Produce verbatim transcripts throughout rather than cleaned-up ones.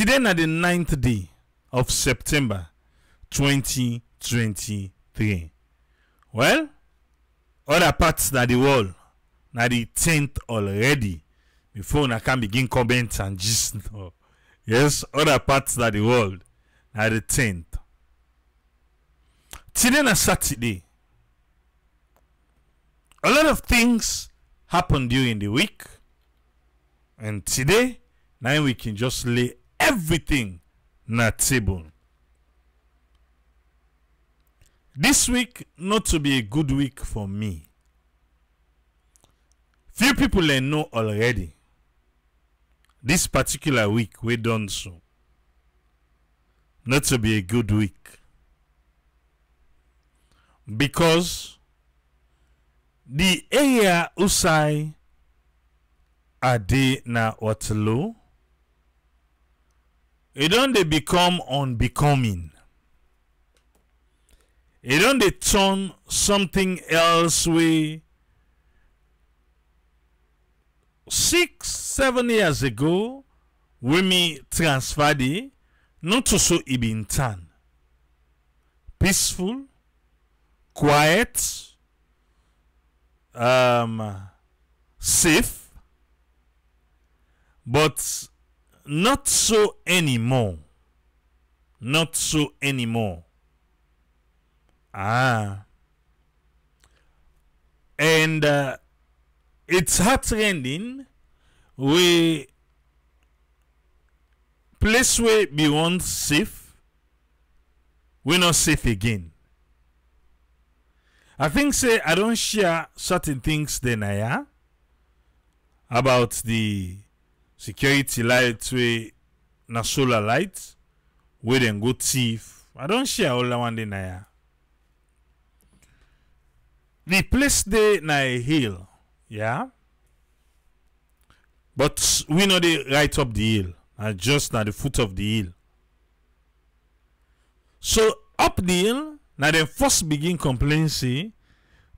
Today na the ninth day of September twenty twenty-three. Well, other parts na the world na the tenth already before una can begin comment and gist. Yes, other parts na the world na the tenth. Today na Saturday. A lot of things happened during the week, and today now we can just lay everything on the table. This week not to be a good week for me. Few people they know already. This particular week we done so. Not to be a good week. Because the area Usai Ade na Otelo, it don't they become unbecoming. It don't they turn something else way. Six, seven years ago, when me transferred it, not to so it been tan. Peaceful, quiet, um, safe, but not so anymore. Not so anymore. Ah. And uh, it's heartrending. We place where we want safe, we're not safe again. I think say I don't share certain things then I am about the security lights, we na solar lights, we then go thief. I don't share all that one day na. The place they na a hill, yeah. But we know they right up the hill, and just na the foot of the hill. So up the hill, na they first begin complain say,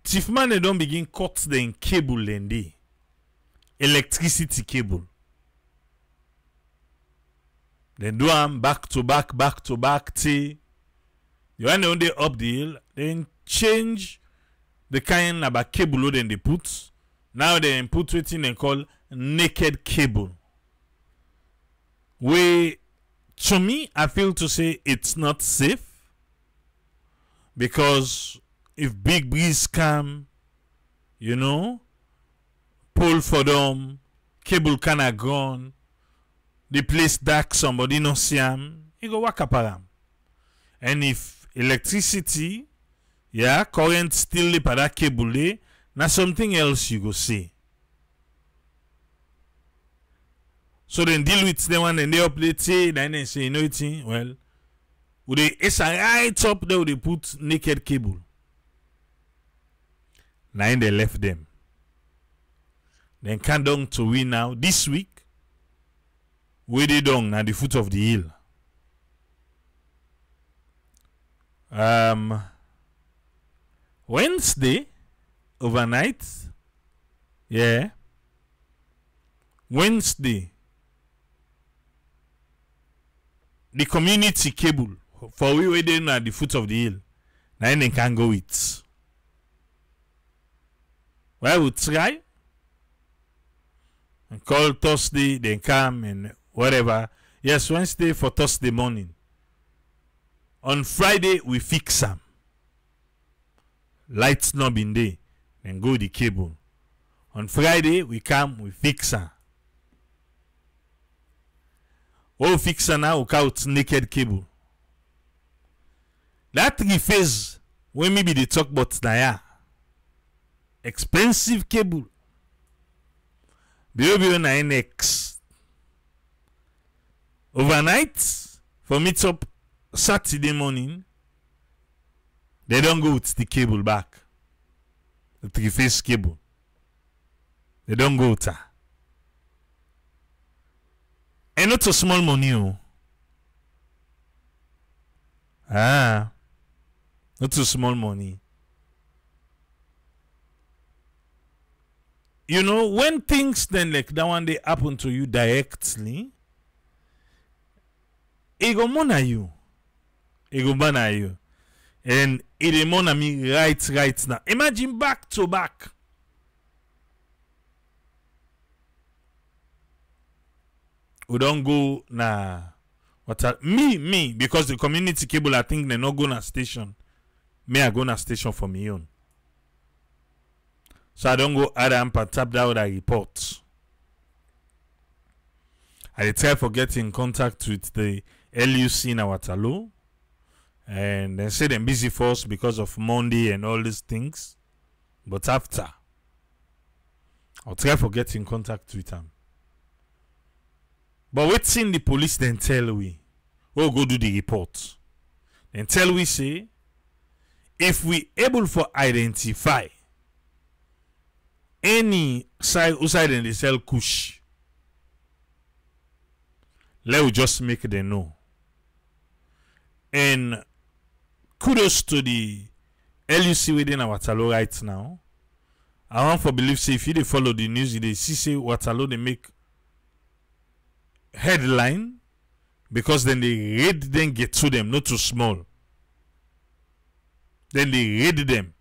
thief man they don't begin cut the cable and the electricity cable. They do them back to back, back to back. T. You want to do up the hill, then change the kind of cable then they put. Now they put what they call naked cable. We, to me, I feel to say it's not safe, because if big breeze come, you know, pull for them, cable can have gone. The place dark, somebody no see him, he go waka param. And if electricity, yeah, current still le para cable, na something else you go see. So then deal with the one and they update, then they say, you know it, well, would they it's a right up there, they put naked cable. Now they left them. Then come down to we now this week. Way they down at the foot of the hill. Um, Wednesday, overnight, yeah. Wednesday, the community cable for we way down at the foot of the hill. Now they can't go it. Well, we try and call Thursday. They come and whatever. Yes, Wednesday for Thursday morning. On Friday, we fix them. Lights not been there. Then go the cable. On Friday, we come, we fix them. Oh, fix them now, we count naked cable. That three phase, when maybe they talk about Naya. Expensive cable. B O B O na N X. Overnight, for meet up Saturday morning, they don't go with the cable back. The three-phase cable. They don't go with her. And not a small money. Oh. Ah. Not a small money. You know, when things then like that one, they happen to you directly, egomona you, egobana you, and edemona me right right now. Imagine back to back. We don't go na what are, me me because the community cable I think they no go na station. Me I go na station for me own. So I don't go add and tap that other report. I try for getting in contact with the L U C in Awatalo. And they say they're busy for us because of Monday and all these things. But after, I'll try for getting in contact with them. But what's in the police then tell we? We'll go do the report. Then tell we say, if we able for identify any side outside in the cell kush, let us just make them know. And kudos to the L U C within Awatalo right now. I want for believe say if you they follow the news, they see say Awatalo they make headline because then they read them get to them, not too small. Then they read them.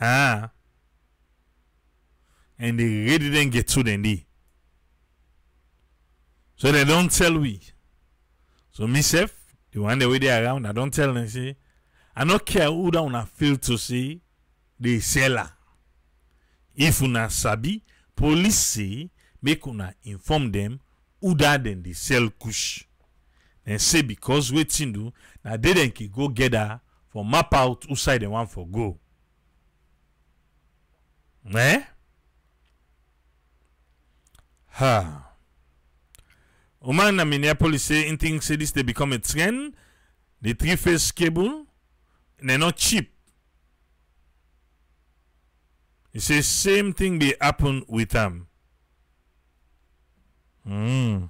Ah. And they read them get to them. They. So they don't tell we. So myself, the one the way they around, I don't tell them, say, I don't care who down I feel to say the seller. If una sabi, police say, make una inform them who that then they sell kush. Then say because waiting do, now they then can go gather for map out who side they want for go. Eh? Ha. Oman and Minneapolis say, in things say this, they become a trend. The three-phase cable, they're not cheap. It says same thing they happen with them. Mm.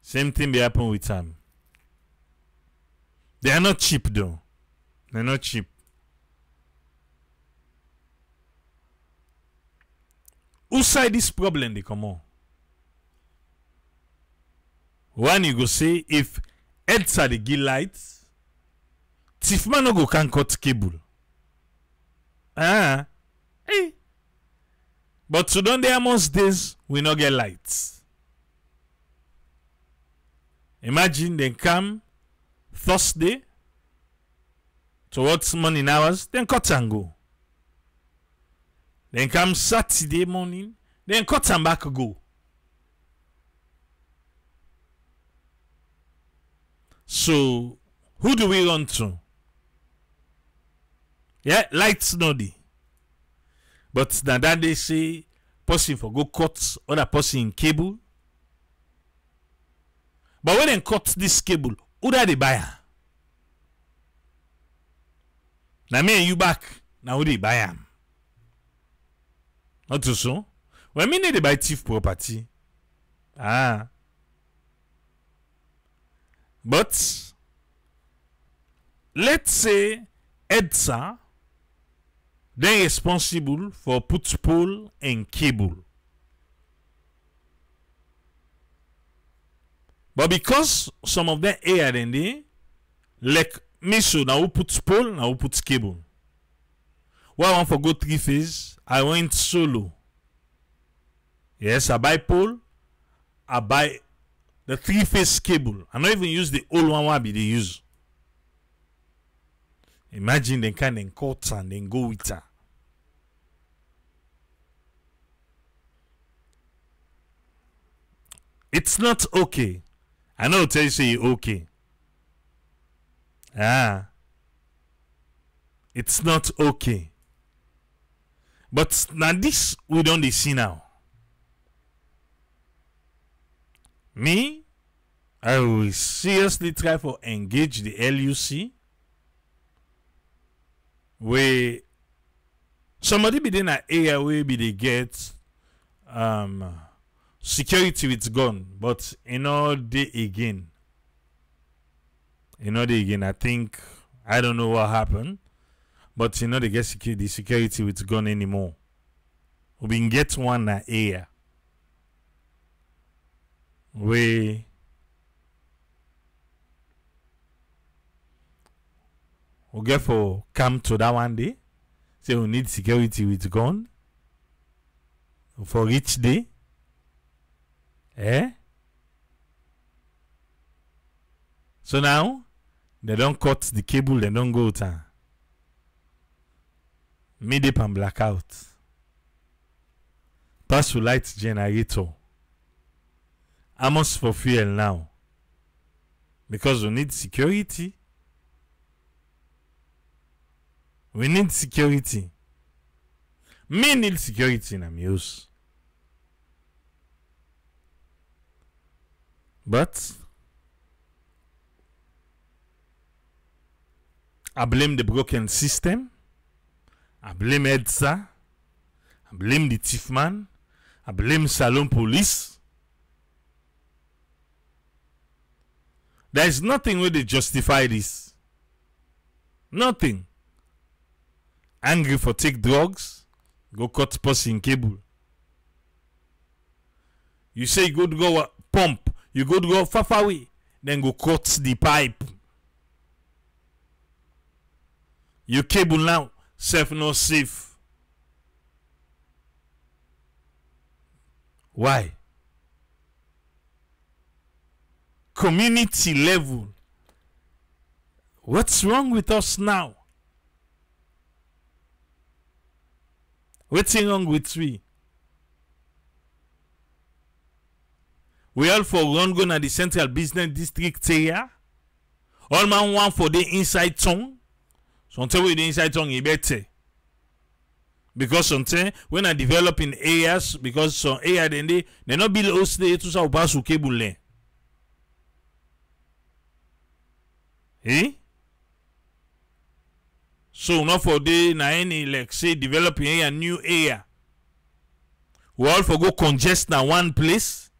Same thing they happen with them. They are not cheap though. They're not cheap. Who side this problem they come on? One you go say if E D S A the gill lights, Tifman no go can cut cable. Ah, eh. But Sudan there most days we no get lights. Imagine they come Thursday towards morning hours, then cut and go. Then come Saturday morning, then cut and back go. So, who do we run to? Yeah, lights no dey. But now that they say, person for go cut, other person in cable. But when they cut this cable, who that they buy? Now me and you back, now who they buy am? Not too soon. When me they buy thief property, ah. But let's say E D S A they're responsible for put pole and cable. But because some of them air and they like me so now put pole, now put cable. Well, I want for go three phase, I went solo. Yes, I buy pole, I buy the three-phase cable. I don't even use the old one wabi they use. Imagine they can then cut and then go with her. It's not okay. I know tell you say okay. Ah. It's not okay. But now this we don't see now. Me, I will seriously try for engage the L U C where somebody be in an area where be they get um, security with gun, but in all day again, in all day again, I think, I don't know what happened, but you know they get security, security with gun anymore. We can get one in an area. we will get for come to that one day. Say we need security with gun for each day. Eh? So now they don't cut the cable, they don't go to mid-up and blackout. Pass light generator. Almost for fuel now. Because we need security. We need security. Me need security in Amuse. But I blame the broken system. I blame EDSA. I blame the thief man. I blame Salon police. There is nothing where they justify this. Nothing. Angry for take drugs, go cut passing cable. You say you go to go pump, you go to go far far away, then go cut the pipe. Your cable now, safe no safe. Why? Community level. What's wrong with us now? What's wrong with we? We all for one go to the central business district area. All man want for the inside town. Sometimes with the inside town is better. Because sometimes when I develop in areas, because some area then they they not build house there to so pass cable lane. Eh? So not for day na any like say developing a new area. We all for go congest na one place.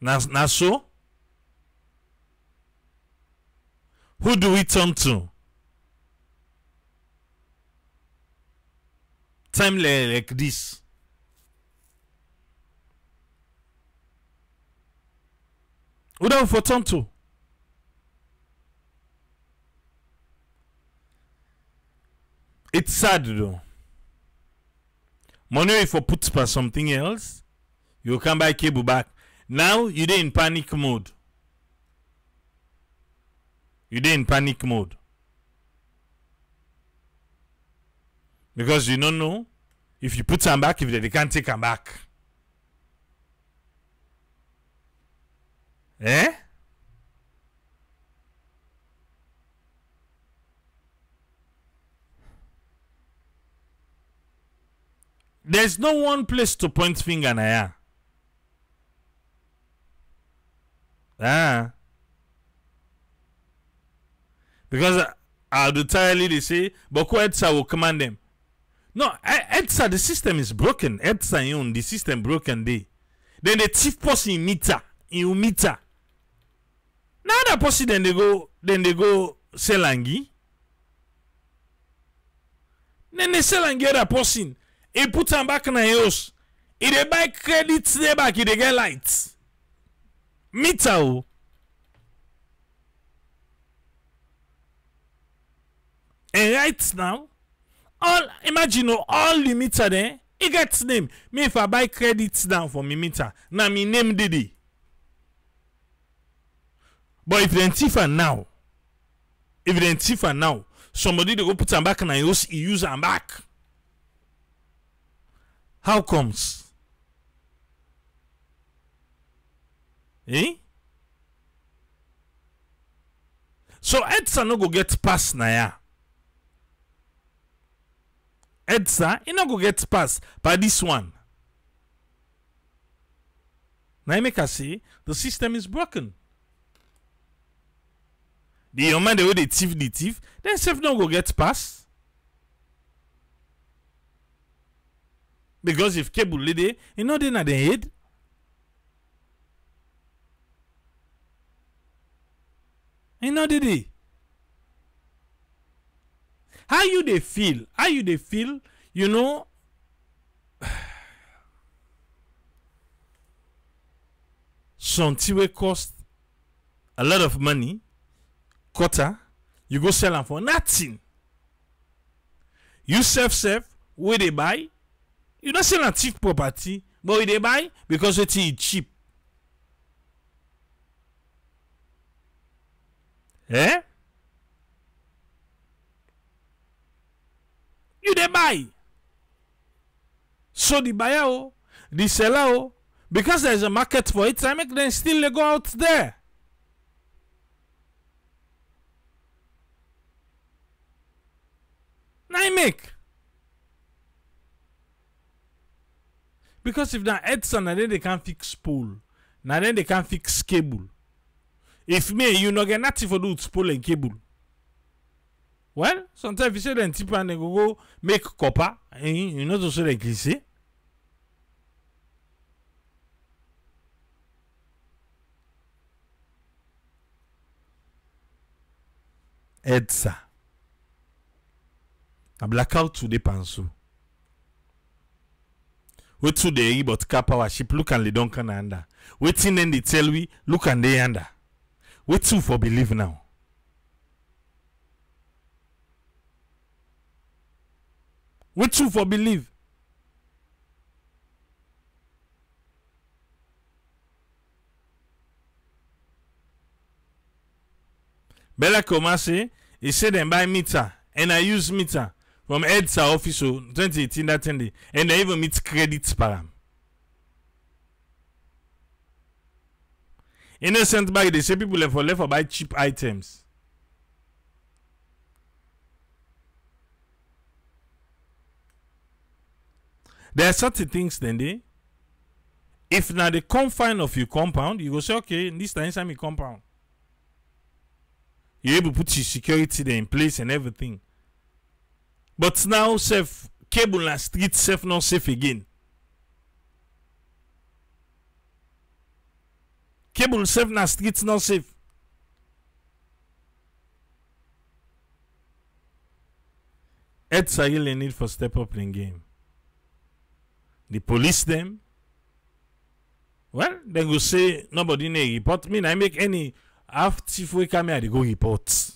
Na, na so. Who do we turn to? Time like this. Who do we turn to? It's sad though. Money if you put for something else, you can buy cable back. Now you're in panic mode. You're in panic mode. Because you don't know if you put them back, if they, they can't take them back. Eh? There's no one place to point finger now. Ah. Because arbitrarily they say, Boko EDSA will command them. No, EDSA, the system is broken. EDSA, you the system broken day. Then the chief person in meter, in meter. Now that person then they go, then they go selangi. Then they selangi other person. He put them back in the house. He they buy credits they back. He they get lights. Meter. And right now, all imagine all the meter there. He gets name. Me if I buy credits down for me meter, now me name Didi. But if the Antifa now, if the Antifa now, somebody they go put them back in the house. He use them back. How comes? Eh? So EDSA no go get pass na ya. EDSA he no go get pass by this one. Now make us see the system is broken. The young man the way they thief the thief, then self no go get pass. Because if cable lady, you know they not the head. You know they did. How you they feel? How you they feel? You know shanty will cost a lot of money, quarter, you go sell them for nothing. You self self where they buy, you don't sell a cheap property, but where they buy because it is cheap. Eh? You they buy. So the buyer, oh, the seller, oh, because there is a market for it, I make them still they go out there. I make. Because if that Edson, then they can fix pool. Now then they can fix cable. If me, you not get nothing for do with pole and cable. Well, sometimes you say them tip and they go, go make copper, and you know to say they glissé. Edsa. A blackout today, Pansu. Wait today, but Karpowership, look and they don't can under. Waiting and they tell we, look and they under. Wait to for believe now. Wait to for believe. Bella Komase, he said them buy meter, and I use meter. From EDSA office twenty eighteen that ten day, and they even meet credits param. Innocent bag, they say people left for left for buy cheap items. There are certain things then they. If now the confine of your compound, you go say okay, this time inside my compound. You able to put your security there in place and everything. But now, safe cable and street safe not safe again. Cable safe and streets not safe. It's a really need for step up in game. The police them. Well, they will say nobody need report me. I make any half chief way camera they go report.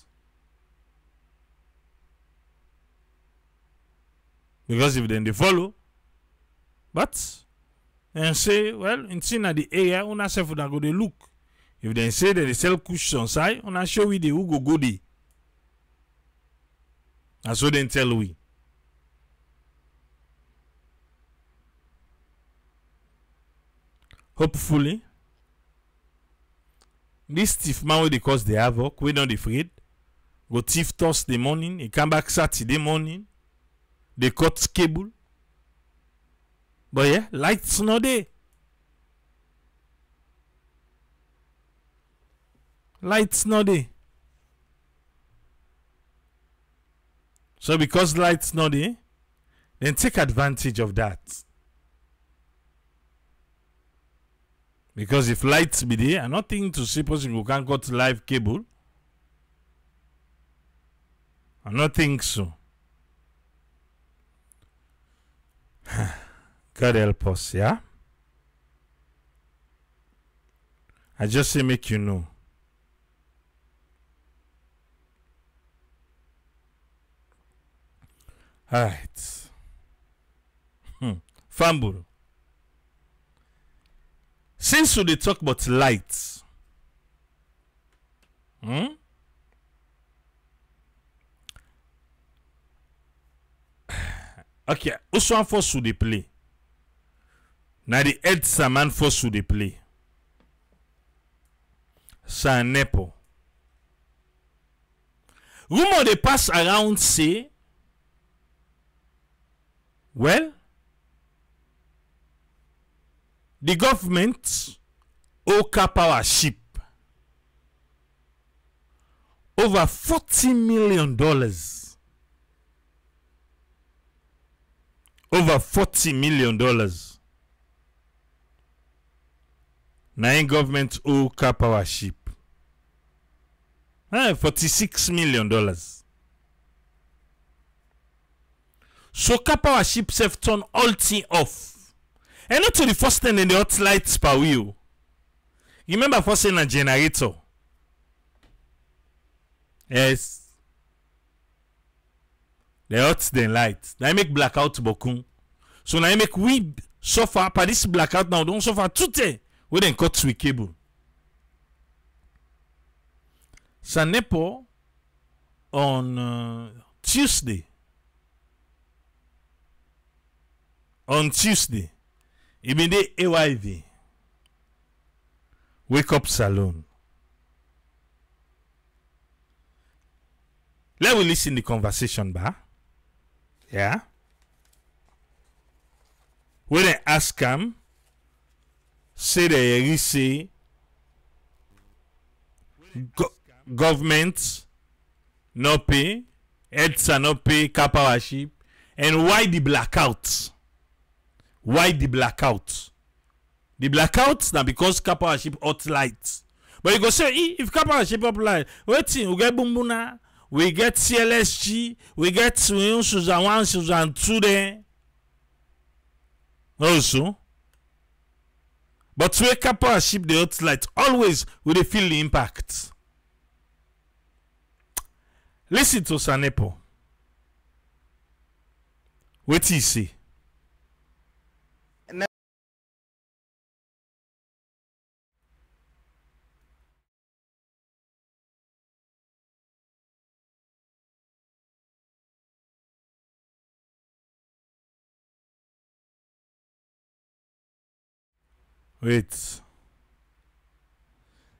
Because if then they follow, but and say, well, in sin at the area, on ourselves would go they look. If they say that they sell cushions side, on our show we the who go go there. And so then tell we. Hopefully, this thief man will cause the havoc, we don't afraid. Go thief Thursday morning, he come back Saturday morning. They cut cable. But yeah, lights not there. Lights not there. So because lights not there, then take advantage of that. Because if lights be there, and nothing to suppose you can cut live cable. I don't think so. God help us, yeah? I just say make you know. All right. Hmm. Fumble. Since we talk about lights, hmm? Okay, also one force to the play. Now the EDSA man force to the play. San Nepo. Rumor they pass around say, well, the government owe Karpowership over forty million dollars. Over forty million dollars. Nine government owe Karpowership. Ah, forty-six million dollars. So Karpowership self turn all thing off. And not to the first thing in the hot lights per wheel. Remember first saying a generator. Yes. The hot then light. Now I make blackout bokun. So now I make we suffer by this blackout now. Don't suffer today. We then cut through cable. Sanepo on uh, Tuesday. On Tuesday, it been the A Y V wake up salon. Let we listen the conversation, ba. Yeah. When I ask him, say they say go government no pay, EDSA no pay, Karpowership, and why the blackouts? Why the blackout? The blackouts now because Karpowership hot lights. But you go say, if Karpowership hot light, waiting, we get Bumbuna, we get C L S G, we get Susan one, Susan two there. Also. But we Karpowership the hot light, always will they feel the impact. Listen to Sanepo. What he say? Wait.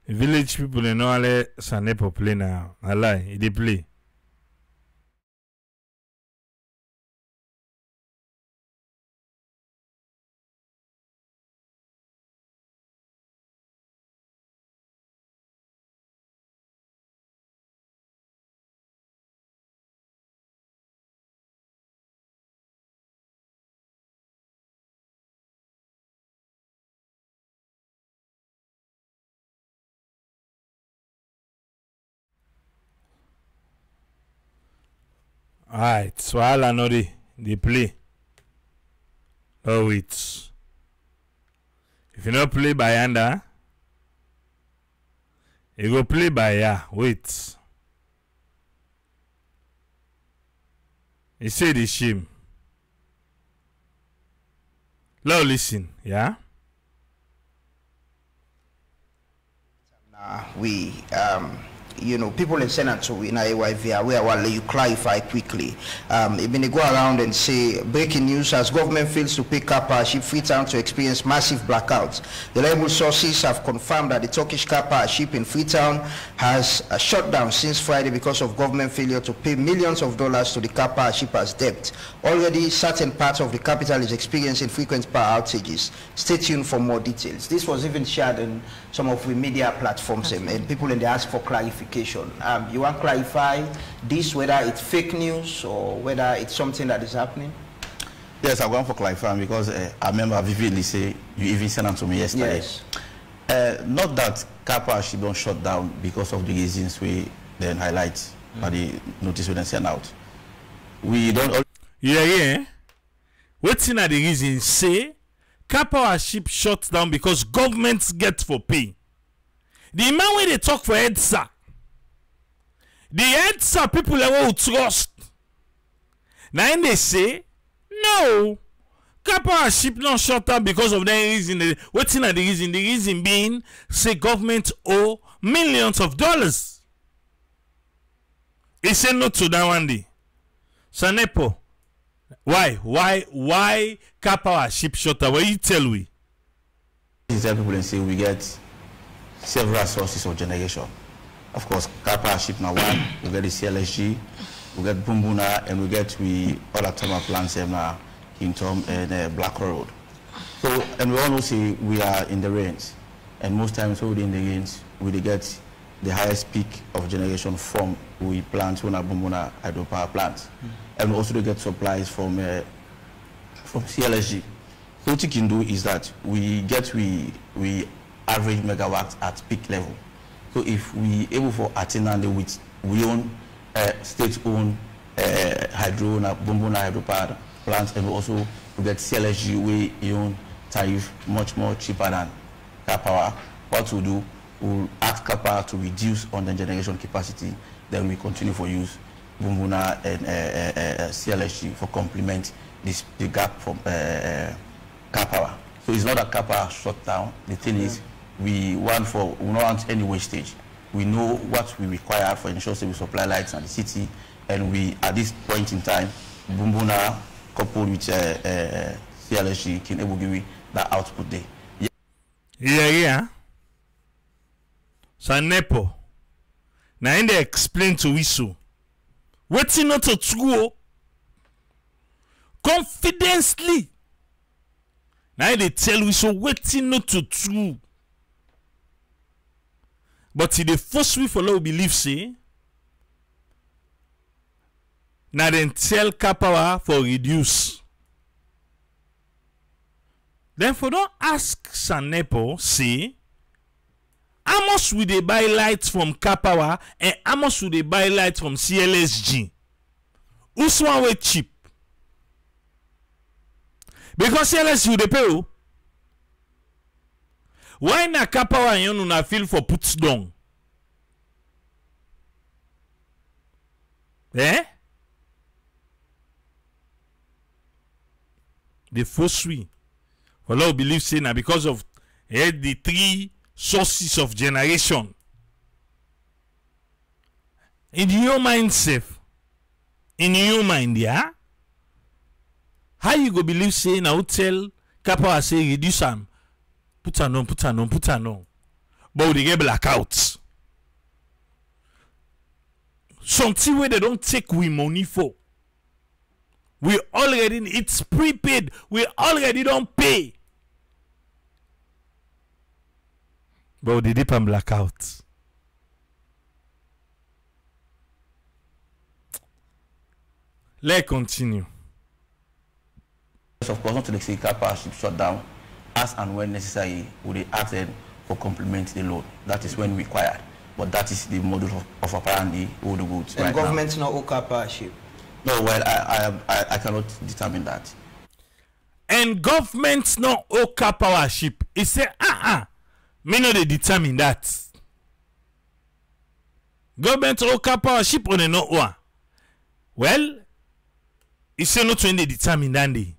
The village people they know how to Sanepo play now. I lie, they play. Alright, so I'll know the, the play. Oh, wait. If you don't play by hand, huh? You go play by yeah. Wait. You say the shame. Now listen, yeah? Nah, we, um... you know, people in Senate in A Y V are aware while you clarify quickly. Um, even they go around and say, breaking news, as government fails to pick up Karpowership, Freetown to experience massive blackouts. Reliable sources have confirmed that the Turkish Karpowership in Freetown has uh, shut down since Friday because of government failure to pay millions of dollars to the Karpowership as debt. Already, certain parts of the capital is experiencing frequent power outages. Stay tuned for more details. This was even shared in some of the media platforms and, and people in the ask for clarification. Um, you want to clarify this, whether it's fake news or whether it's something that is happening? Yes, I'm going for clarifying because uh, I remember vividly say you even sent them to me yesterday. Yes. Uh, not that Karpowership don't shut down because of the reasons we then highlight, mm-hmm. but the notice we then send out. We don't. Yeah, yeah. What's in the reason? Say Karpowership shut down because governments get for pay. The amount where they talk for EDSA. The heads are people that will trust. Now they say, no, Karpowership not shut up because of the reason. What's in the reason? The reason being, say government owe millions of dollars. He said no to that one day. Sanepo, why, why, why Karpowership shut up? What you tell we? These people say we get several sources of generation. Of course, Karpowership now one, we get the C L S G, we get Bumbuna, and we get we other thermal plants in uh, Hintom and uh, Black Road. So, and we all know see we are in the rains, and most times within the rains, we get the highest peak of generation from we plant on a Bumbuna hydropower plant, mm-hmm. and we also get supplies from uh, from C L S G. So what you can do is that we get we we average megawatts at peak level. So if we able for Atinande with we own uh, state-owned uh, hydro, Bumbuna hydropower plants, and we also we get C L S G, we own tariff much more cheaper than Karpower. what we'll do, we'll ask Kappa to reduce on the generation capacity, then we continue for use Bumbuna and uh, uh, uh, C L S G for complement this, the gap from uh, Kappa. So it's not that Kappa shut down. The thing yeah. is, we want for, we don't want any wastage. We know what we require for ensure that we supply lights in the city, and we, at this point in time, Bumbuna coupled with uh, uh, C L S G can able to give that output there. Yeah, yeah. yeah. Sanepo, now in they explain to Wisu, waiting not to go confidently. Now they tell Wisu, waiting not to go. But if they force we follow belief, see, now then tell Kapawa for reduce. Therefore, don't ask Sanepo, see, how much will they buy lights from Kapawa and how much will they buy lights from C L S G? Who's one way cheap? Because C L S G they pay. Why na Kapawa yon una feel for puts down? Eh? The first we follow believe say na because of eh, the three sources of generation. In your mind, safe. In your mind, yeah. How you go believe say na hotel Kapawa say reduce am? Put on, on, put on, on, put on, on. But they get blackouts. Something where they don't take we money for. We already, it's prepaid. We already don't pay. But they dip and blackouts. Let's continue. Of course, not to the capacity shut down. As and when necessary, will they ask them for complementary load? That is when required. But that is the model of, of apparently all the goods. And right government's now. Not Karpowership. No, well, I, I I cannot determine that. And government's not Karpowership. It say ah ah, me no they determine that. Government's Karpowership on no one. Well, it say not when they determine that day.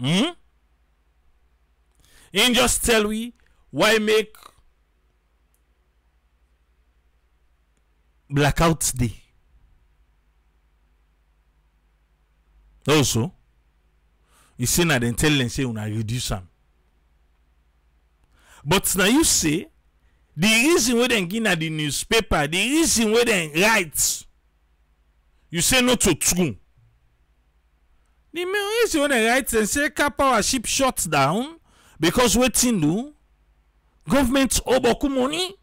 Hmm? And just tell we why make blackouts day. Also, you say na then tell them say una reduce am. But now you say the reason why they give na the newspaper, the reason why they write, you say not to true. The main reason when they write and say Karpowership shuts down because waiting do government owe boku money.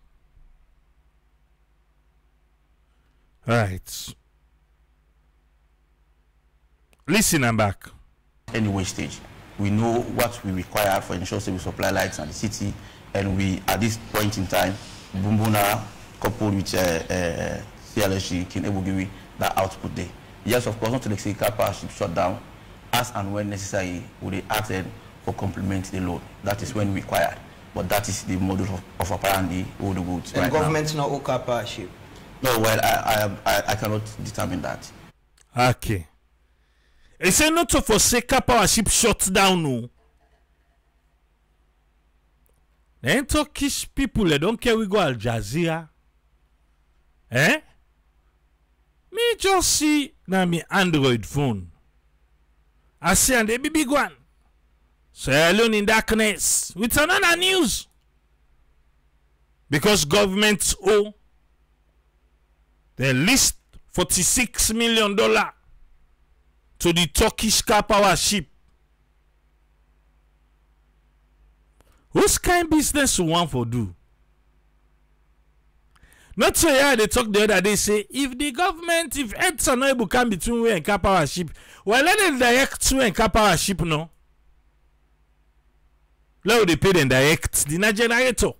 Right. Listen and back. Any wastage. We know what we require for ensure that we supply lights in the city, and we at this point in time, Bumbuna coupled with uh, uh, C L S G can able give that output there. Yes, of course, not to the Karpowership shut down. As and when necessary, will they ask them for complementary load? That is when required. But that is the model of, of apparently all the goods. And right government's now. Not Karpowership. No, well, I, I I cannot determine that. Okay. It say not to forsake Karpowership shut down. No. The Turkish people, they don't care we go Al Jazeera. Eh? Me just see now my Android phone. I see and they be big one. So I alone in darkness with another news. Because governments owe they list forty-six million dollars to the Turkish Karpowership. Whose kind of business you want for do? Not so yeah, they talk the other day, say if the government, if E D S A no able come between we and Karpowership, well let them direct we and Karpowership no. Let they pay them direct, the na generator.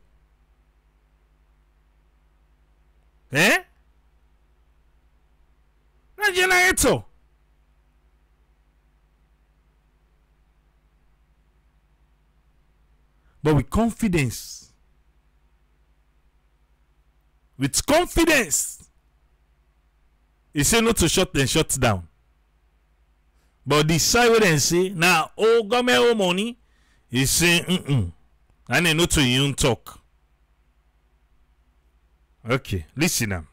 Eh? Na generator. but with confidence. With confidence. He say not to shut them shut down. But the side where they say, now, nah, oh, government owe money, he say, mm-mm. And they not to even talk. Okay, listen now.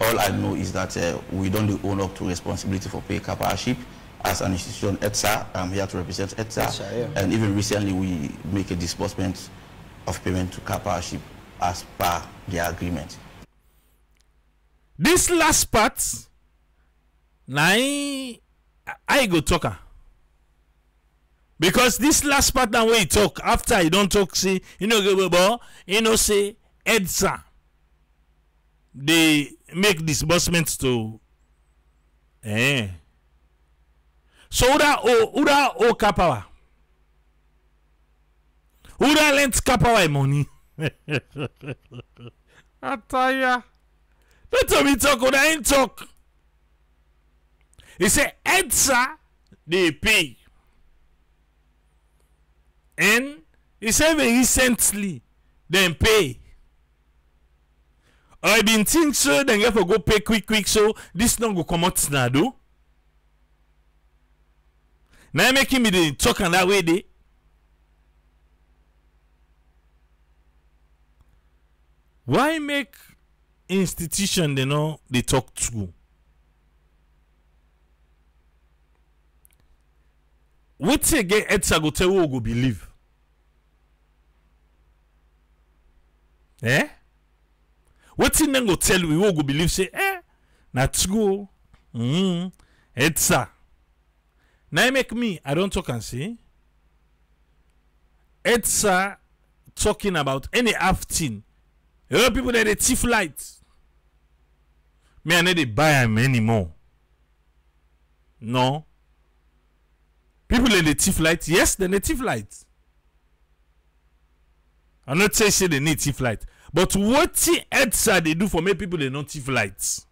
All I know is that uh, we don't own up to responsibility for pay Karpowership. As an institution, E D S A, I'm here to represent E D S A, yeah. And even recently we make a disbursement of payment to Karpowership as per the agreement. This last part, now I, I go talker, because this last part now where you talk after you don't talk say you know go you know say E D S A they make disbursements to eh. So Uda o Uda o Kapawa. Uda lent Kapawa money. Ataya. Don't tell me talk, Uda ain't talk. He say E D S A they pay. And he said very recently they pay. I been think so then you have to go pay quick quick so this not go come out now do. Now making me the talk and that way they. Why make institution they know they talk to? What again E D S A go tell who go believe? Eh? What thing then go tell we who go believe say eh? Not go. Mm. E D S A. Now make me, I don't talk and see. E D S A talking about any afting. You know people that they thief light. Me I need to buy them anymore. No. People that they thief light, yes, they need thief light. I'm not saying say they need thief light. But what the E D S A they do for me people they don't thief lights?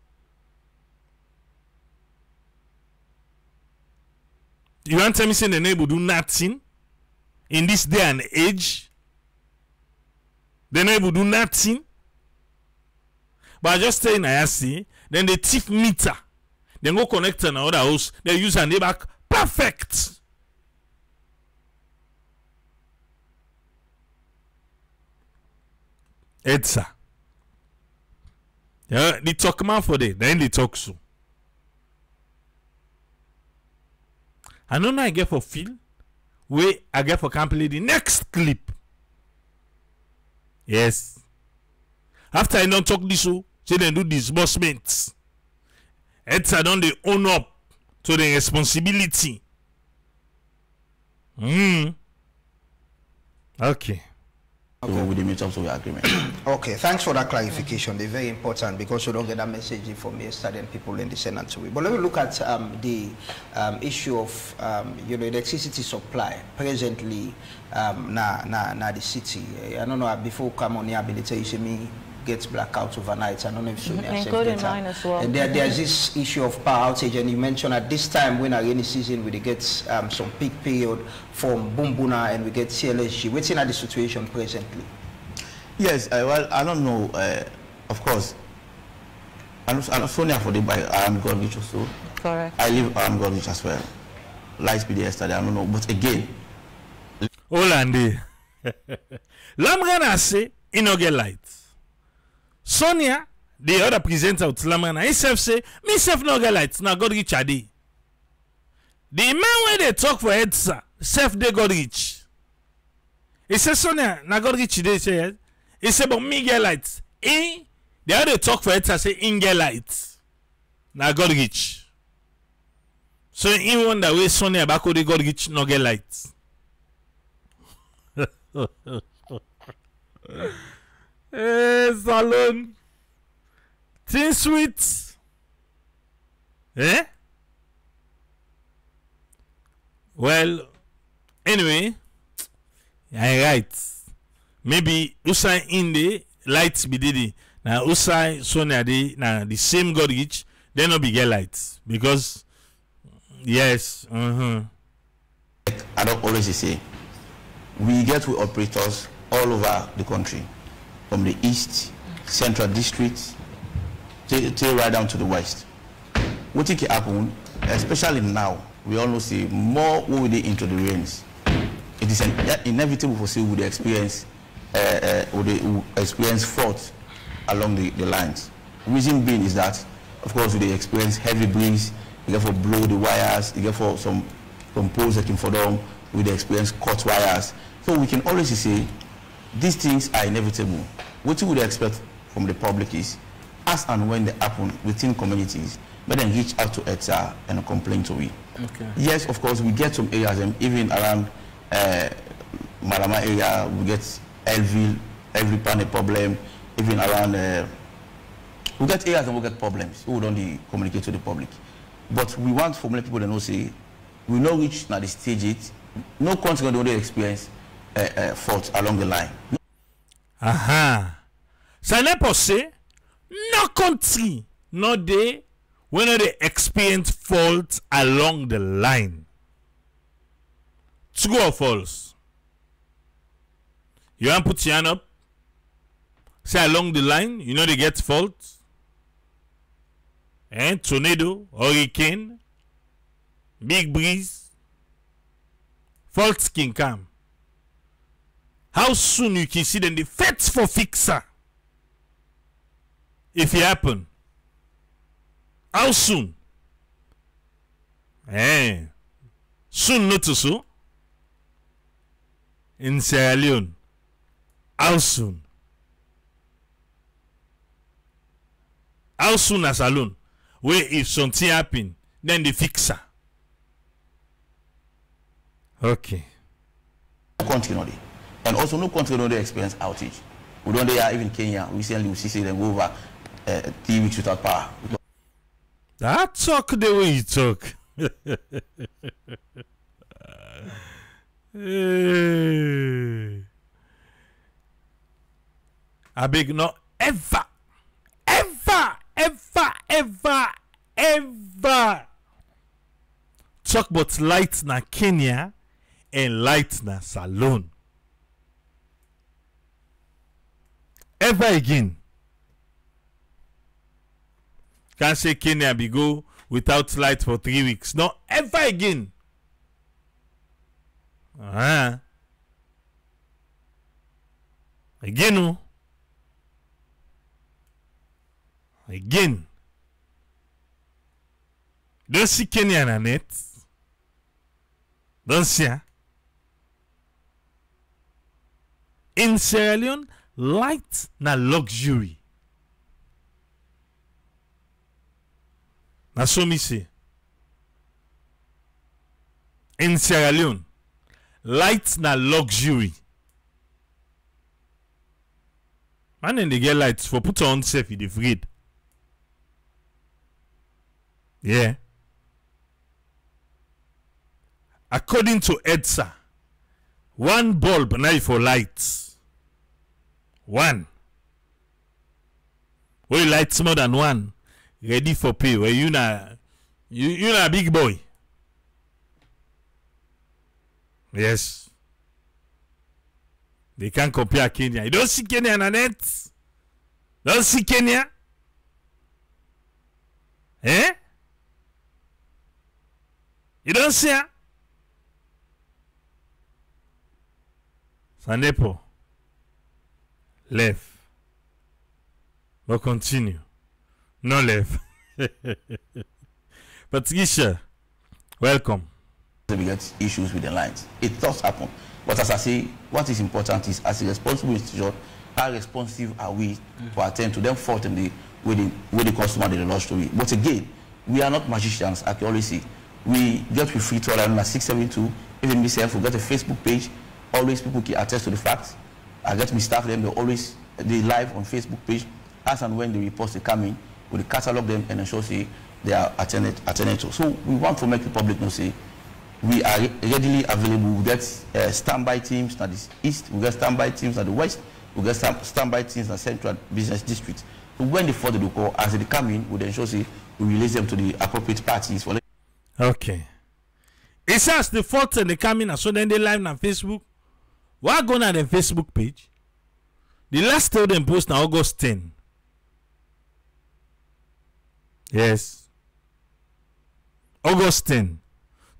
You want to tell me saying the neighbor do nothing in this day and age? The neighbor do nothing. But I just tell you, I see, then they thief meter. Then go connect to another house. They use a neighbor. Perfect. E D S A. Yeah, they talk man for them. Then they talk so. I don't know I get for feel where I get for can't play the next clip. Yes. After I don't talk this so say they do disbursements. E D S A don't they own up to the responsibility. Hmm. Okay. Okay. With the meetups of the agreement. Okay, thanks for that clarification. They're very important because you don't get that message from certain people in the Senate to me. But let me look at um, the um, issue of um, you know electricity supply presently um, na na na the city. I don't know before come on the habilitation me. Gets blackout overnight. I don't know if soon mm-hmm. Including mine as well. And there, there's this issue of power outage, and you mentioned at this time when our rainy season we get um, some peak period from Bumbuna and we get C L S G. What's in the situation presently? Yes, uh, well, I don't know. Uh, of course, I'm sorry for the by I'm going to so. Correct. I live I'm going to as well. Lights be yesterday. I don't know, but again, Olandi, Lamgana say you no get lights. Sonia, the other presenter of Tlamana, himself say, me self no get lights, now God reach a day. The man when they talk for E D S A, self they God reach. He says, Sonia, now God reach today, say, he said, but me get lights. In the other talk for E D S A, say, in get lights. Now God reach. So in one that way, Sonia, back the God reach, no get lights. Eh, Salon. Tin sweet. Eh? Well, anyway, I right. Maybe Usai in the lights be did it. Now Usai Sonia the now the same God each, they no be get lights. Because yes, uh-huh. I don't always say we get with operators all over the country, from the east, central district, till, till right down to the west. What it can happen, especially now, we almost see more who they into the rains. It is an inevitable for see who they experience, uh, uh, they experience fault along the, the lines. Reason being is that, of course, they experience heavy breeze, they get for blow the wires, they get for some composers that can for them, with the experience cut wires. So we can always say these things are inevitable. What you would expect from the public is, as and when they happen within communities, but then reach out to E D S A and complain to we. Okay. Yes, of course, we get some areas, and even around uh, Marama area, we get Elville, every pan a problem, even around, uh, we get areas and we get problems. We would only communicate to the public. But we want for many people to know, say, we know which now the stage it, no consequence only experience uh, uh, fault along the line. Aha. So let us say, no country, no day, when they experience fault along the line. True or false? You want to put your hand up? Say along the line, you know they get fault. And tornado, hurricane, big breeze, faults can come. How soon you can see them the fates for fixer? If it happen, how soon? Eh, soon not too soon. In Sierra Leone, how soon? How soon as alone? Where if something happen, then the fixer. Okay. Continually, and also no country don't experience outage. We don't there even Kenya. Recently, we see them go over uh, three weeks without power. That talk the way you talk. Hey. I beg not ever, ever, ever, ever, ever talk about light na Kenya and light na Salon. Ever again. Can't say Kenya be go without light for three weeks. No, ever again. Ah. Again, oh. Again. Don't see Kenya on net. Don't see. In Sierra Leone, light na luxury. Na so me say. In Sierra Leone, light na luxury. Man, and they get lights for put on self in the afraid. Yeah. According to E D S A, one bulb now for lights. One. We lights more than one. Ready for pay. Well, you na you you na big boy. Yes. They can't compare Kenya. You don't see Kenya on the net. Don't see Kenya. Eh? You don't see her. Sanepo. Left. But continue. No left. Patricia, welcome. We get issues with the lines. It does happen. But as I say, what is important is, as a responsible institution, how responsive are we mm. to attend to them fault in the with the with the customer they lodge to me. But again, we are not magicians, I can always say. We get with Freetown at six seven two, even myself, we get a Facebook page. Always people can attest to the facts. I get me staff them, they always they live on Facebook page. As and when the reports they come in, we catalog them and ensure say they are attended attended to. So we want to make the public know say we are readily available. We get uh, standby teams at the east, we get standby teams at the west, we get stand standby teams at central business district. So when they fall the call, as they come in, we ensure say we release them to the appropriate parties. For okay. It says the fault and they come in, and so then they live on Facebook. Why go on their Facebook page? The last tell them post now August tenth. Yes. August tenth,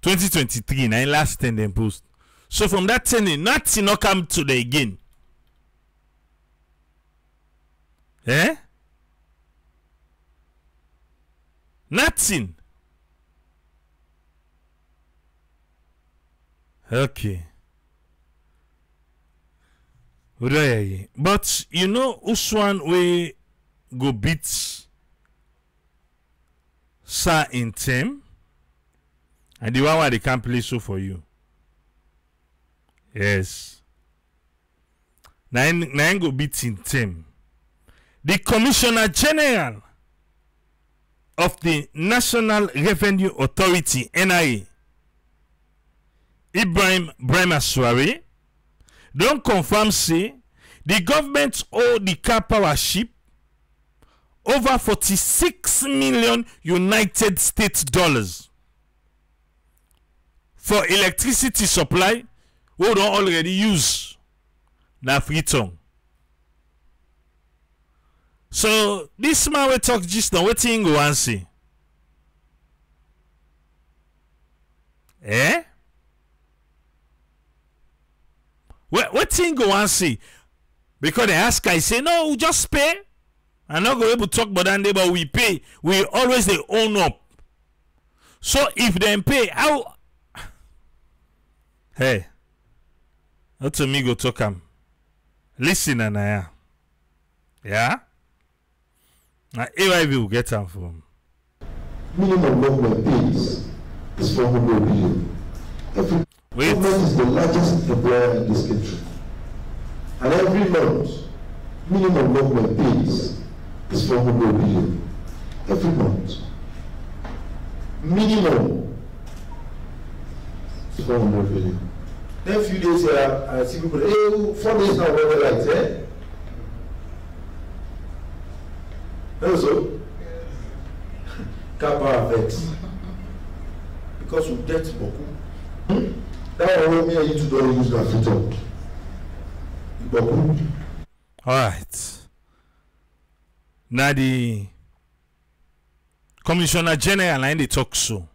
twenty twenty-three. Now last ten them post. So from that ten, nothing not come to the again. Eh? Nothing. Okay. But you know who's one way go beat Sir in team and the one where they can't play so for you. Yes. Nine nine go beat in team. The Commissioner General of the National Revenue Authority, N R A, Ibrahim Brahmaswari, don't confirm say the government owe the Karpowership over forty-six million United States dollars for electricity supply we don't already use na Freetown. So this man we talk just now what he go and say, eh? What thing go and see? Because they ask, I say, no, we just pay. I'm not going to talk about that, but we pay. We always they own up. So if they pay, how? Hey, not to me go talk am. Listen, Anaya. Yeah? Now, A Y V will get them from. Minimum government pays is four hundred billion. Wait. Government is the largest employer in this country. And every month, minimum government pays is four hundred billion. Every month. Minimum is four hundred billion. Then a few days here, I see people, hey, four days now, we're like, eh? Also, Kappa affects. Because we get beaucoup. That one me and you two don't use that filter. Alright. Now the Commissioner General and they talk so.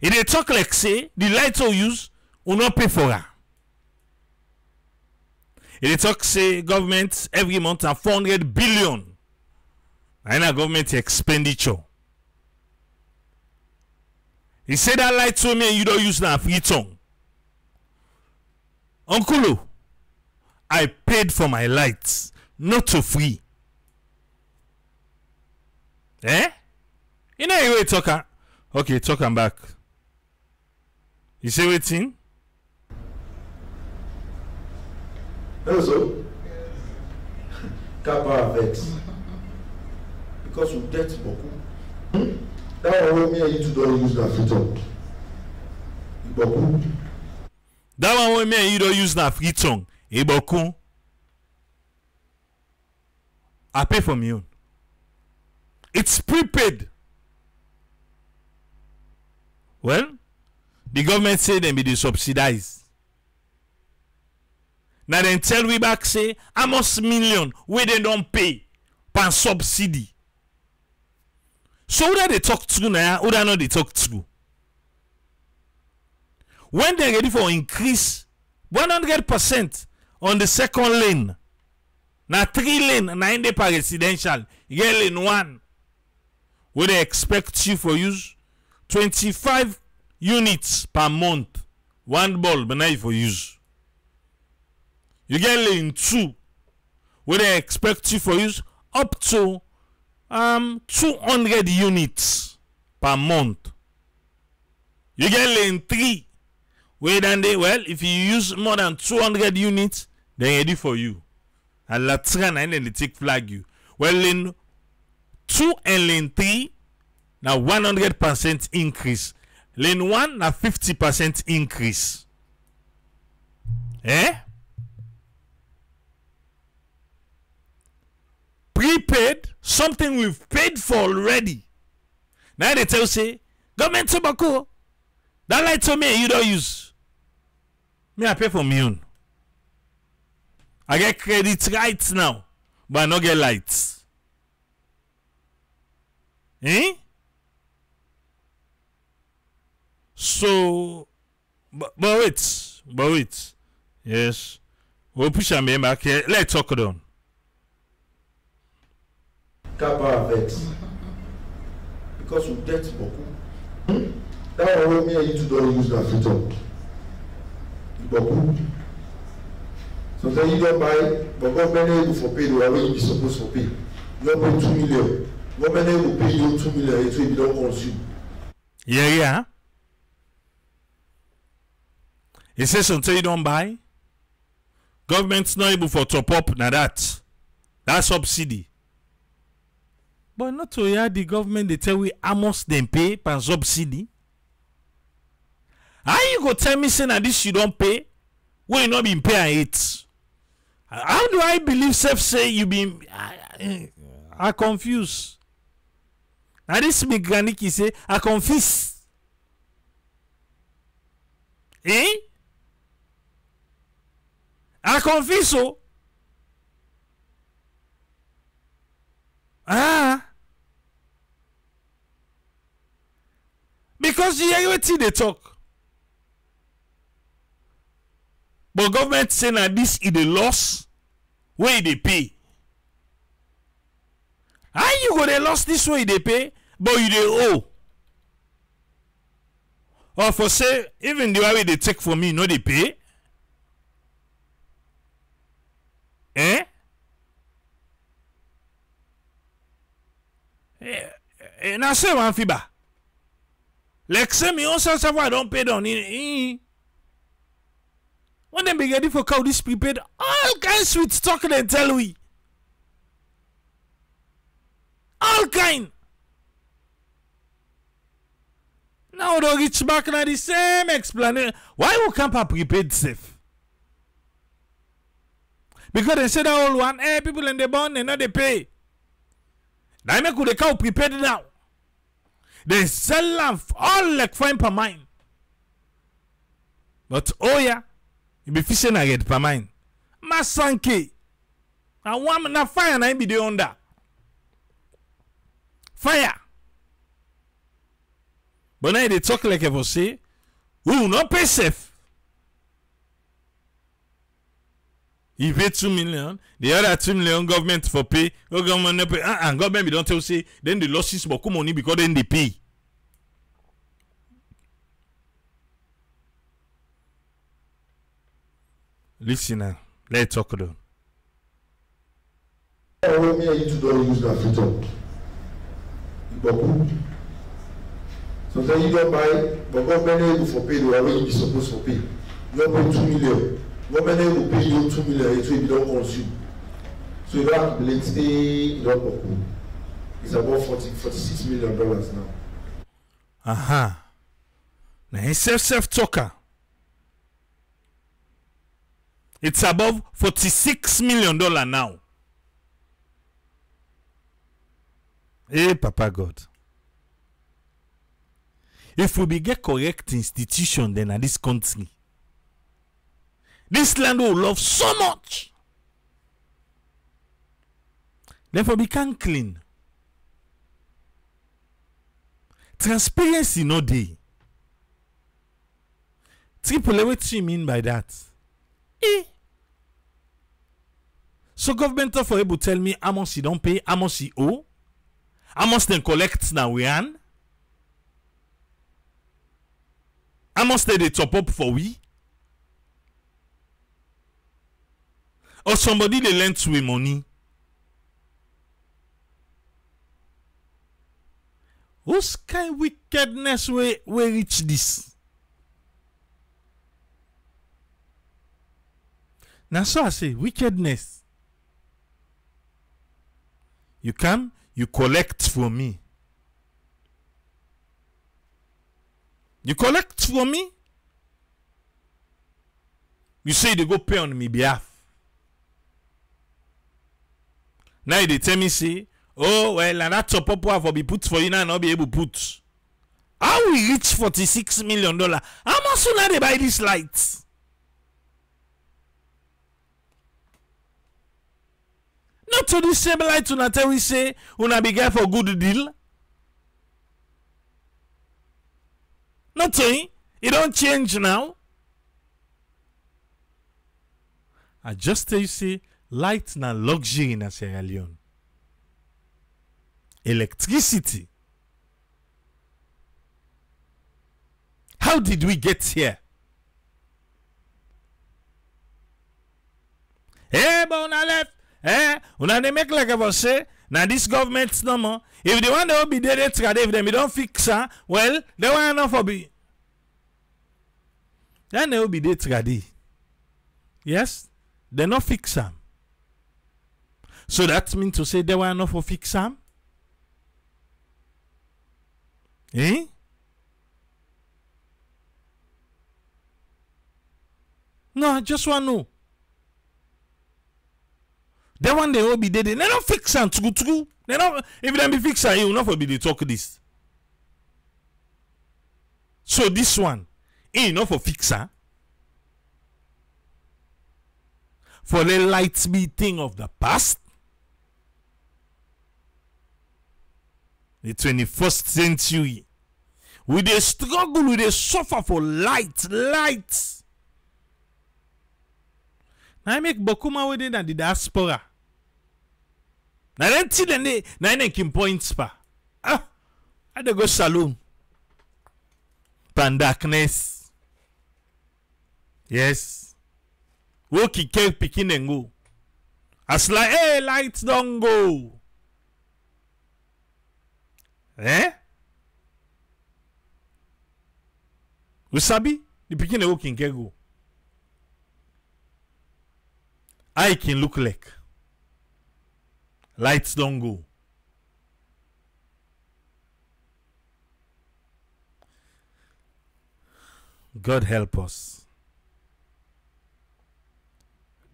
If they talk like say the light will use will not pay for her. If they talk say government every month have four hundred billion and a government expenditure. He said that light to me and you don't use that free tongue. Uncle, I paid for my lights, not to free. Eh? You know you wait talking. Okay, talking back. You say waiting? Also, Kappa affects. Because we get beaucoup. That one me and you two don't use that Freetown. That one me and you don't use that Freetown. Iboku. I pay for me. It's prepaid. Well, the government say they be the subsidize. Now then tell we back say how much million where they don't pay pan subsidy. So who they talk to now? Who they not they talk to? When they're ready for increase one hundred percent on the second lane, now three lane, nine day per residential, you get lane one, where they expect you for use twenty-five units per month, one bulb, but now you for use. You get lane two, where they expect you for use up to Um, two hundred units per month. You get lane three. Wait and they, well, if you use more than two hundred units, they're ready for you. And Latran and then they take flag you. Well, lane two and lane three, now one hundred percent increase. Lane one, now fifty percent increase. Eh? Prepaid, something we've paid for already. Now they tell say, government tobacco, that light to me you don't use. Me, I pay for me own. I get credit rights now, but I no get lights. Eh? So, but, but wait, but wait. Yes. We'll push me back here. Let's talk it on. Kappa vex. Because we debt Boku. That one me and you two don't use that freedom. Boku. Sometimes you don't buy, but government will for pay the way you be supposed to pay. You don't pay two million. Government will pay you two million if you don't consume. Yeah, yeah. He says until you don't buy, government's not able for top up now that. That's subsidy. But not to hear the government, they tell we how much they pay per subsidy. How you go tell me saying that this you don't pay? Well, you not been paying it. How do I believe self say you been I, I, I confuse? Now this mechanic he say I confuse. Eh? I confess so. Ah. Because you hear wetin they talk. But government say that this is the loss where they pay. How you go to loss this way they pay, but you they owe. Or for say, even the way they take for me, no they pay. Eh? Eh, eh, na se wan fiba. Like say me also savoir don't pay down. When them be ready for cow this prepared, all kinds sweet talk and tell we. All kind. Now they reach back na the same explanation. Why we can't prepared safe? Because they say that all one, hey, people in the bond, they know they pay. They make the cow prepared now. They sell them all like fine per mine. But oh yeah, you be fishing again per mine. Masanke. And one na fire na be the under. Fire. But now they talk like ever say, we will not pay safe. He paid two million. The other two million government for pay. No government no pay. Uh, and government we don't tell say then the losses but come money because then they pay. Listen now. Let's talk down. Me and you two don't use that freedom. Sometimes you don't buy, but government for pay the way you be supposed to pay. You don't pay two million. Government will pay you two million if you don't consume. So you don't have to believe you don't consume. It's about forty, forty-six million dollars now. Aha. Now he's self self talker. It's above forty-six million dollars now. Hey, Papa God. If we get correct institution, then at this country. This land will love so much. Therefore, we can clean. Transparency no day. Triple A, what do you mean by that? Eh? So government of able tell me how much you don't pay, how much you owe, how much they collect now we earn, how much they top up for we. Or somebody they lend to him money. Whose kind of wickedness will reach this? Now so I say wickedness. You come, you collect for me. You collect for me. You say they go pay on me behalf. Now they tell me say, oh well, and that top up will be put for you now, not be able to put. How we reach forty-six million dollars? How much sooner they buy these lights? Not to the same light una tell we say una be guy for good deal. Not to it don't change now. I just tell you say light na luxury in Sierra Leone. Electricity. How did we get here? Eh, but on a left, eh, una they make like I was say, now this government's no more. If they want to be there, they try if them, they don't fix her, well, they want enough for be. Then they will be there, tradi. Yes, they not fix them. So that means to say they were enough for fix them. Eh? No, I just want to know. They want they will be dead. They don't fix them. They don't, if they be fixed, it will not for be they talk this. So this one, it not for fixer. For the light be thing of the past. The twenty-first century. We they struggle, we they suffer for light, light. Now I make Bokuma within the diaspora. Now I don't see the name, now I make points pa. Ah, I don't go saloon. Pan darkness. Yes. We kick picking and go. As like, hey, lights don't go. Eh? We sabi the picking and walking can go. I can look like lights don't go. God help us.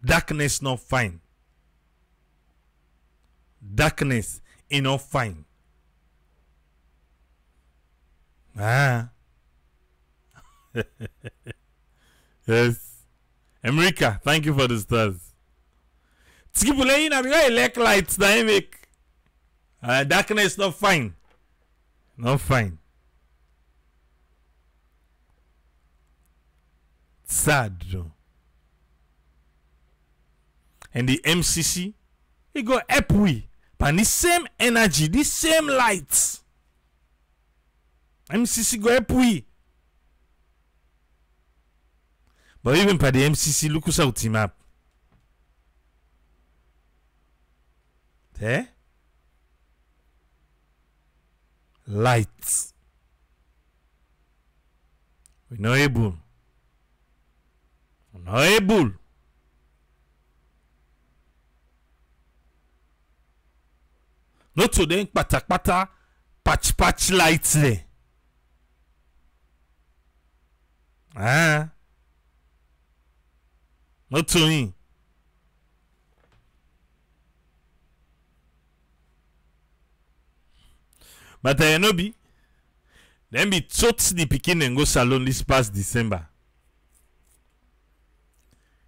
Darkness not fine. Darkness is not fine. Ah. Yes. America, thank you for the stars. Skipulayin have got elect lights dynamic. Uh, darkness not fine. Not fine. Sad though. And the M C C, it go up we. But the same energy, the same lights. M C C go up we. But even for the M C C, look us out the map. Eh? Lights. We're not able. We're not able. Not to them, patak pata, patch patch lights there. Ah. Not to me. But I know be, then be tots the picking and go salon this past December.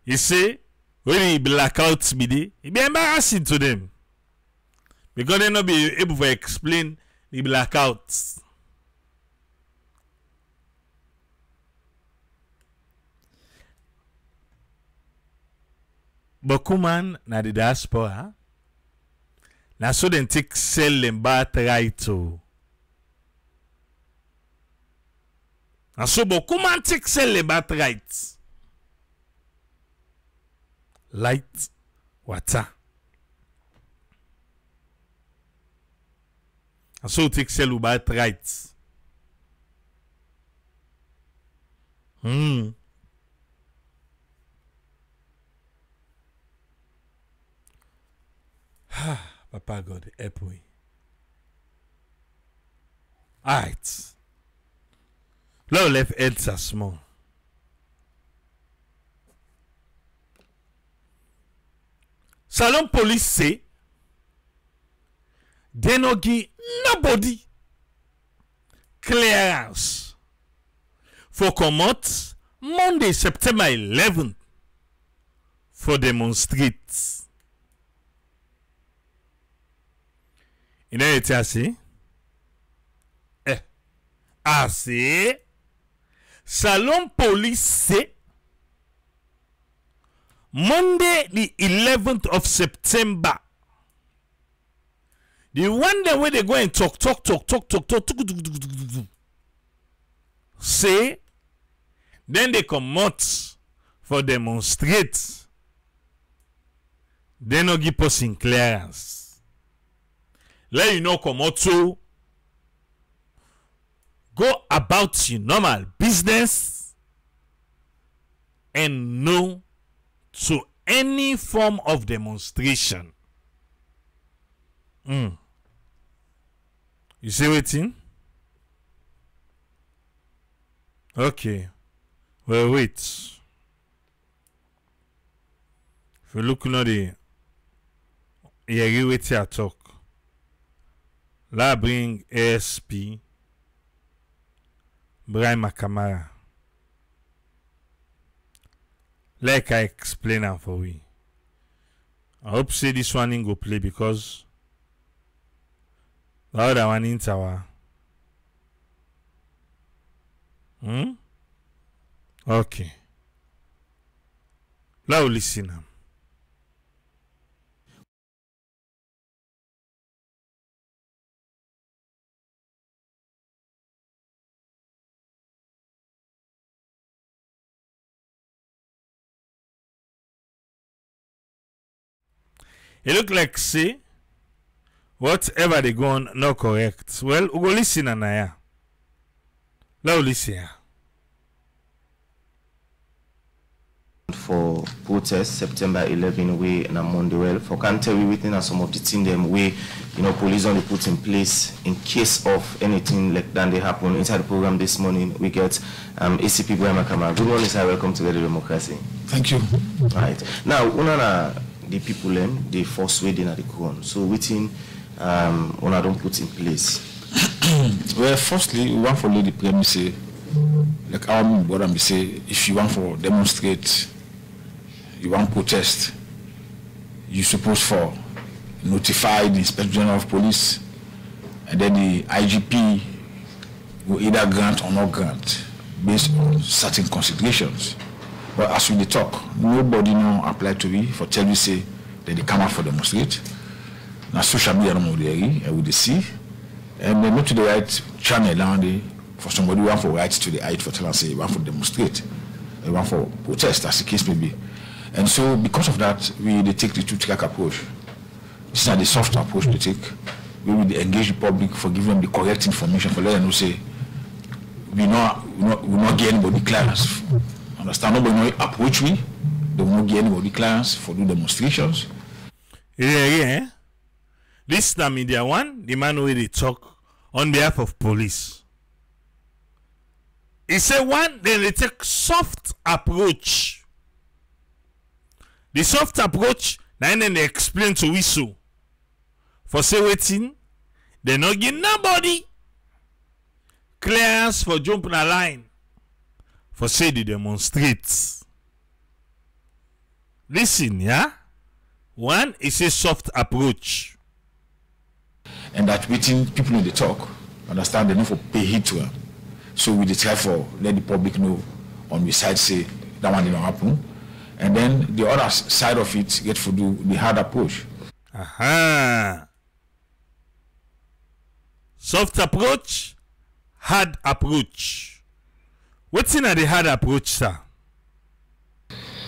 He say, when he blackouts be there, it be embarrassing to them. Because they not be able to explain the blackouts. Bokuman na the diaspora. Na so then take sell them back right to. And so, but come and take sell the bat right. Light water. And so take sell the bat right. Hmm. Ha. Papa God, help me. Alright. Low left heads are small. Salon police say they no give nobody clearance for come out Monday, September eleventh for demonstrates. Inayeti asi. Eh. Asi. Salon police. Monday the eleventh of September. The one day where they go and talk, talk, talk, talk, talk, talk, talk, say, then they come out for demonstrate. They no give us in clearance. Let you know come out to go about your normal business and no to any form of demonstration. Mm. You see waiting? Okay. Well, wait. If you look now the yeah, wait here talk. La bring A S P Brima Kamara. Like I explain now for we. I hope say this one in go play because the other one in tower. Hmm? Okay. Now listen. It look like see whatever they go on not correct. Well, we go listen and I. Now listen. For protest September eleventh way in Monderel for can't tell you within some of the thing them way you know police only put in place in case of anything like that they happen inside the program this morning. We get um, A C P Brima Kamara. Good morning, sir. Welcome to the democracy. Thank you. All right now, Unana. The people, um, they force way they are the corn. So within, um, when I don't put in place. Well, firstly, we want to follow the premise. Like our brother, we say, if you want to demonstrate, you want to protest, you supposed for notify the Inspector General of Police, and then the I G P will either grant or not grant based on certain considerations. But as we talk, nobody now apply to me for tell me say that they come out for demonstrate. Now social media no I would see, and they go to the right channel now for somebody one for rights to the right for tell and say one for demonstrate, one for protest as the case may be. And so because of that, we they take the two track approach. This is not the soft approach they take. We will engage the public for giving them the correct information for let them know say we not we not we not get anybody clearance. Understand nobody approach me, they will not get anybody clients for do demonstrations. Yeah, yeah. This time in their one, the man where they talk on behalf of police. He said one, then they take soft approach. The soft approach, then they explain to Wiso. For say waiting, they not give nobody clearance for jumping a line. For say the demonstrates. Listen, yeah. One is a soft approach, and that within people in the talk understand they need for pay heed to them. So we try for let the public know on the side say that one did not happen, and then the other side of it get for do the hard approach. Aha. Soft approach, hard approach. What's in the hard approach, sir?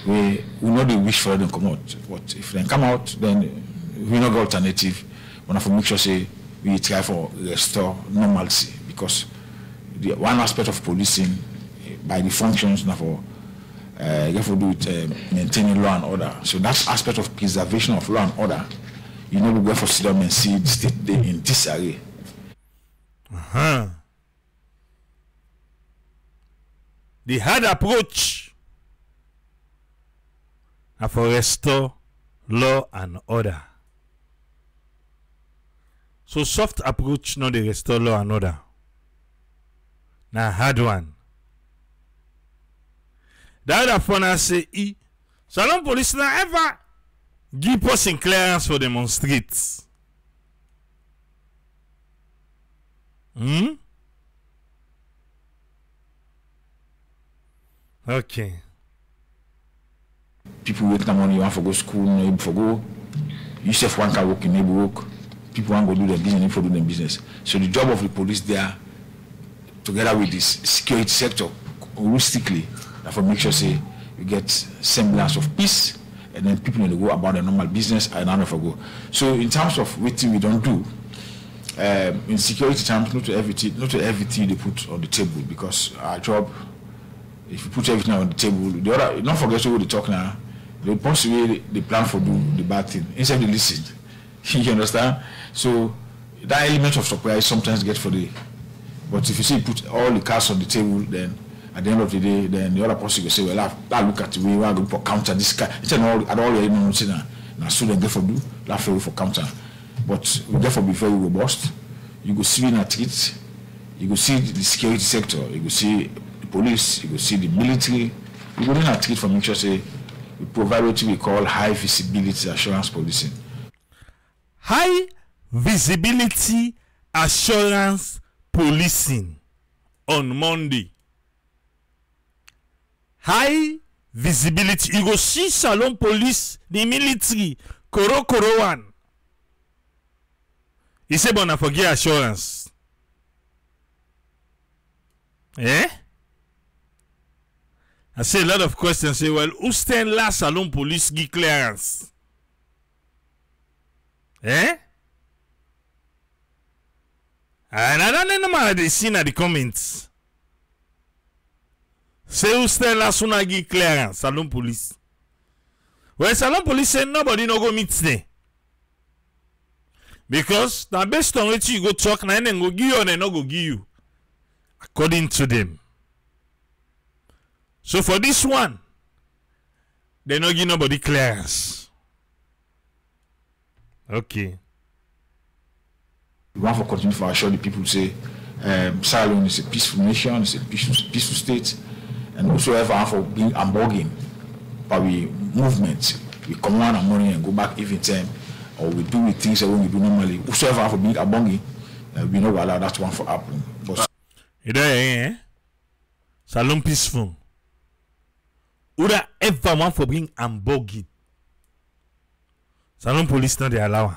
We will not wish for them to come out. But if they come out, then we not go alternative. We have to make sure say we try for restore normalcy because the one aspect of policing by the functions now for uh, you have to do with uh, maintaining law and order. So that aspect of preservation of law and order, you know we go for sit down and see the state in disarray. Uh huh. The hard approach and for restore law and order. So soft approach not the restore law and order. Now hard one. The other phone say e Salon police now ever give us in clearance for demonstrates. Hmm? Okay. People wake up morning, you want to go to school, you want to go. You say one can work, you never work. People want to do their business, you want to do their business. So the job of the police there, together with the security sector, holistically, therefore make sure say you get semblance of peace, and then people need to go about their normal business and not forgo. So in terms of what we don't do, um, in security terms, not to everything, not to everything they put on the table, because our job. If you put everything on the table, the other, don't forget what they talk now. They possibly they plan for do the bad thing instead of they listen. You understand? So that element of surprise sometimes get for the. But if you see put all the cards on the table, then at the end of the day, then the other person will say, well, I, I look at the way we are going for counter this guy. It's not at all. You know, now so they get for do that for counter. But we therefore be very robust. You go see in a treat. You go see the security sector. You go see. Police, you will see the military. We wouldn't have to from each other, say we provide what we call high visibility assurance policing. High visibility assurance policing on Monday. High visibility. You go see Shalom police, the military, Koro Koro one. He said, but I forget assurance. Eh? I say a lot of questions. Say, well, who stand last Salon Police give clearance? Eh? And I don't know what they see in the comments. Say, who stand last one give clearance? Salon Police. Well, Salon Police say nobody no go meet today. Because now based on what you go talk, now they go give you or they no go give you. According to them. So for this one, they no give nobody clearance. Okay. We want to continue to assure the people say, um, Sierra Leone is a peaceful nation, it's a peaceful, peaceful state, and also ever for being embarking by we movement, we come out in the morning and go back even time, or we do the things that we do normally. Also ever for being embarking, uh, we know allow that one for happen. But it ain't, eh? Salon peaceful. Uda ever want for bring and boggy. Salon police not they allow.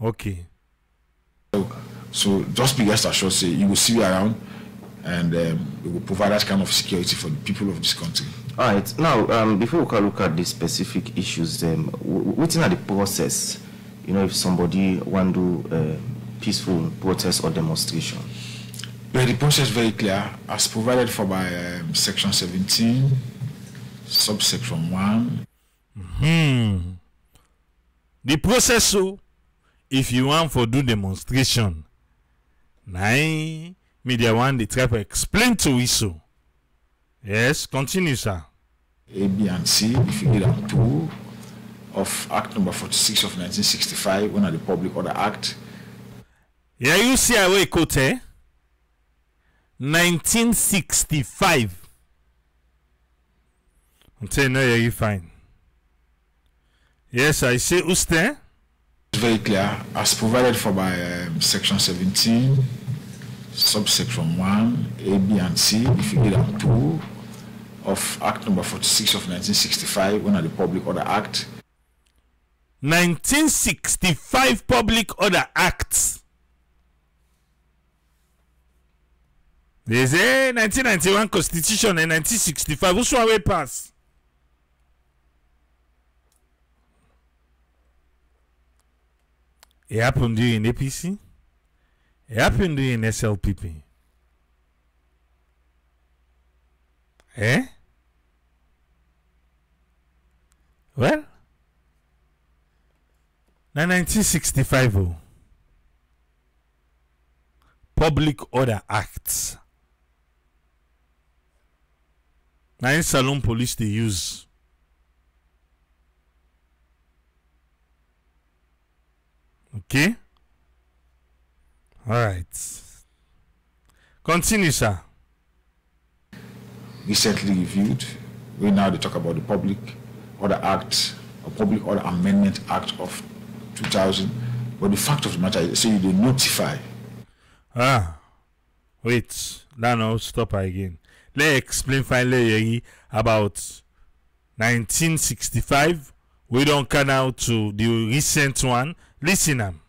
Okay. So, so just be rest assured, say you will see you around, and um, we will provide that kind of security for the people of this country. All right. Now, um, before we can look at the specific issues, um, within the process, you know, if somebody want to do uh, peaceful protest or demonstration. Well, the process is very clear, as provided for by um, Section seventeen, Subsection one. Mm-hmm. The process, so if you want for do demonstration, nine media one, the trap explain to you so. Yes, continue, sir. A, B, and C, if you get a two of Act Number forty-six of nineteen sixty-five, under the Public Order Act. Yeah, you see a way quote, eh? nineteen sixty-five. Until now, you fine. Yes, I say Uster. It's very clear, as provided for by um, Section seventeen, Subsection one, A, B, and C, if you get a two of Act Number forty-six of nineteen sixty-five, under the Public Order Act. nineteen sixty-five Public Order Act. They say nineteen ninety-one Constitution and nineteen sixty-five. Who's one way pass? It happened during A P C. It happened during S L P P. Eh? Well, now nineteen sixty-five. Oh. Public Order Acts. Now in Salon Police they use. Okay? Alright. Continue, sir. Recently reviewed, we now they talk about the Public Order Act, or Public Order Amendment Act of two thousand, but the fact of the matter is, so you do notify Ah, wait, now stop again. Let's explain finally about nineteen sixty-five. We don't come out to the recent one. Listen, um.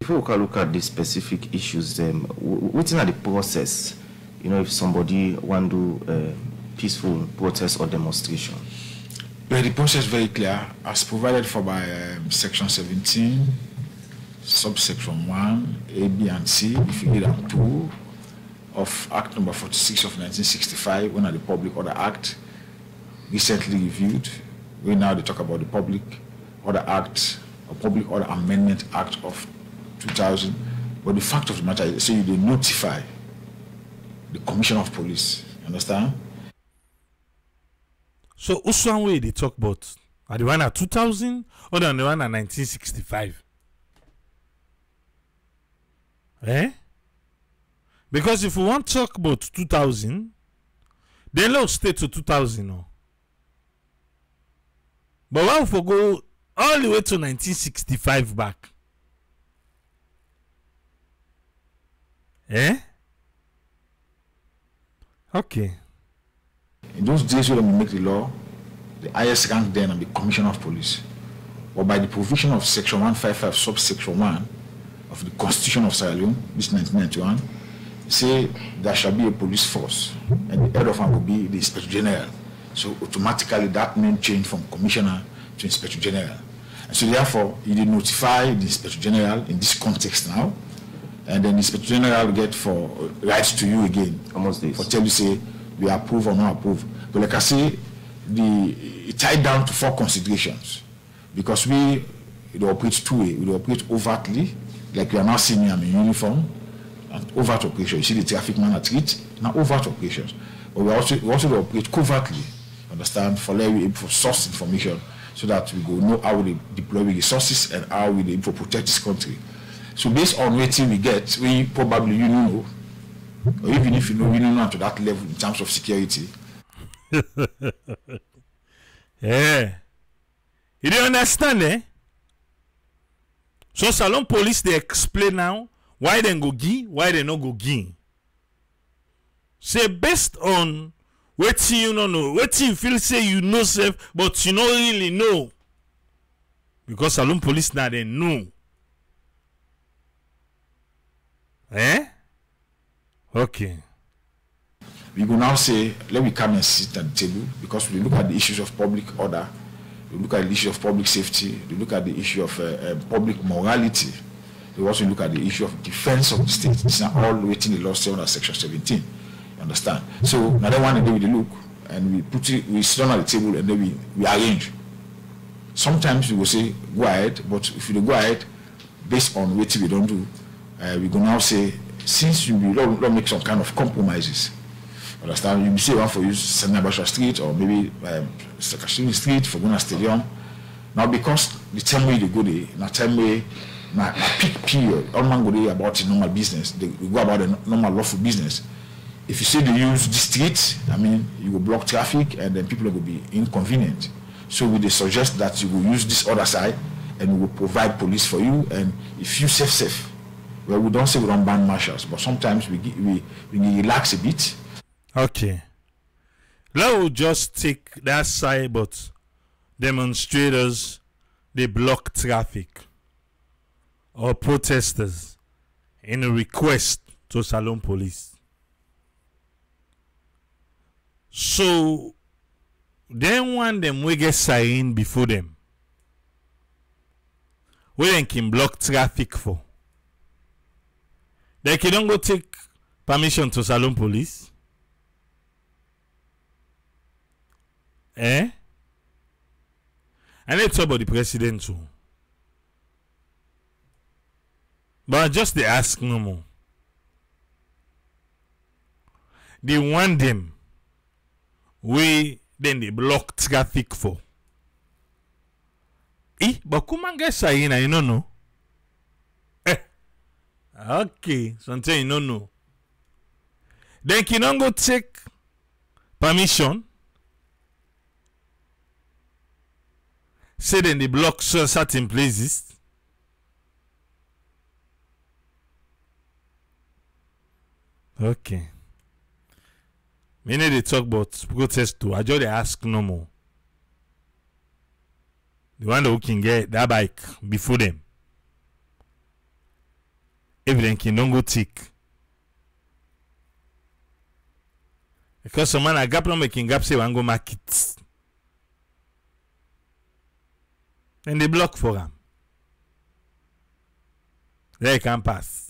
Before we can look at the specific issues, um, within the process, you know, if somebody want to do uh, peaceful protest or demonstration. Well, the process is very clear, as provided for by um, Section seventeen, Subsection one, A, B, and C, if you get them two, of Act Number forty-six of nineteen sixty-five, when the Public Order Act, recently reviewed. We now they talk about the Public Order Act, or Public Order Amendment Act of two thousand. But the fact of the matter is, so you notify the Commission of Police. You understand? So, which one way they talk about? Are the one at two thousand or the one at nineteen sixty-five? Eh? Because if we want to talk about two thousand, the law stay to two thousand. No? But why if we go all the way to nineteen sixty-five back? Eh? Okay. In those days when we make the law, the highest rank then and the Commission of Police, or by the provision of Section one fifty-five, Subsection one of the Constitution of Sierra Leone, this is nineteen ninety-one, say there shall be a police force, and the head of one will be the Inspector General. So automatically that name changed from Commissioner to Inspector General. And so therefore, he did notify the Inspector General in this context now, and then the Inspector General will get for rights to you again. Almost this. For tell you say, we approve or not approve. But like I say, the, it tied down to four considerations. Because we it operates two ways. We operate overtly, like you are now seeing me, I'm in uniform, and overt operation. You see the traffic man at it, now overt operations. But we also, we also operate covertly, understand, for for source information, so that we go know how we deploy resources and how we protect this country. So based on what we get, we probably, you know, or even if you know, we don't know to that level in terms of security. Yeah. You don't understand, eh? So Salon Police, they explain now why they go gi, why they no go gi. Say based on what you don't know, what you feel say you know safe, but you don't really know. Because Salon Police now they know. Eh? Okay. We will now say, let me come and sit at the table, because we look at the issues of public order, we look at the issue of public safety, we look at the issue of uh, uh, public morality, we also look at the issue of defense of the state. These are all within the law said under Section seventeen. You understand? So, now they want to do the look, and we put it, we sit down at the table, and then we, we arrange. Sometimes we will say, go ahead, but if you go ahead, based on what we don't do, uh, we will now say, since you will not make some kind of compromises, understand? You will say one for you, Senabasha Street or maybe um, Sakashini Street for Guna Stadium. Now, because the time way they go there, the time way, na peak period, all man go there about the normal business, they go about the normal lawful business. If you say they use the street, I mean, you will block traffic and then people will be inconvenient. So, we they suggest that you will use this other side and we will provide police for you, and if you safe, safe. Well, we don't say we don't ban marshals, but sometimes we we, we relax a bit. Okay. Let we just take that side, but demonstrators, they block traffic, or protesters in a request to Salon Police. So, then one them we get siren before them. We then can block traffic for. They can go take permission to Salon Police. Eh? And they talk about the president too. But just they ask no more. They want them. We then they block traffic for. Eh? But Kuman gets a in, I don't know. Okay, something you don't know. Then you don't go take permission. Say then they block certain places. Okay. Many they talk about protest too. I just ask normal. The one who can get that bike before them. Everything can don't go tick. Because someone a gap no making gap say one go market. And they block for him. They can pass.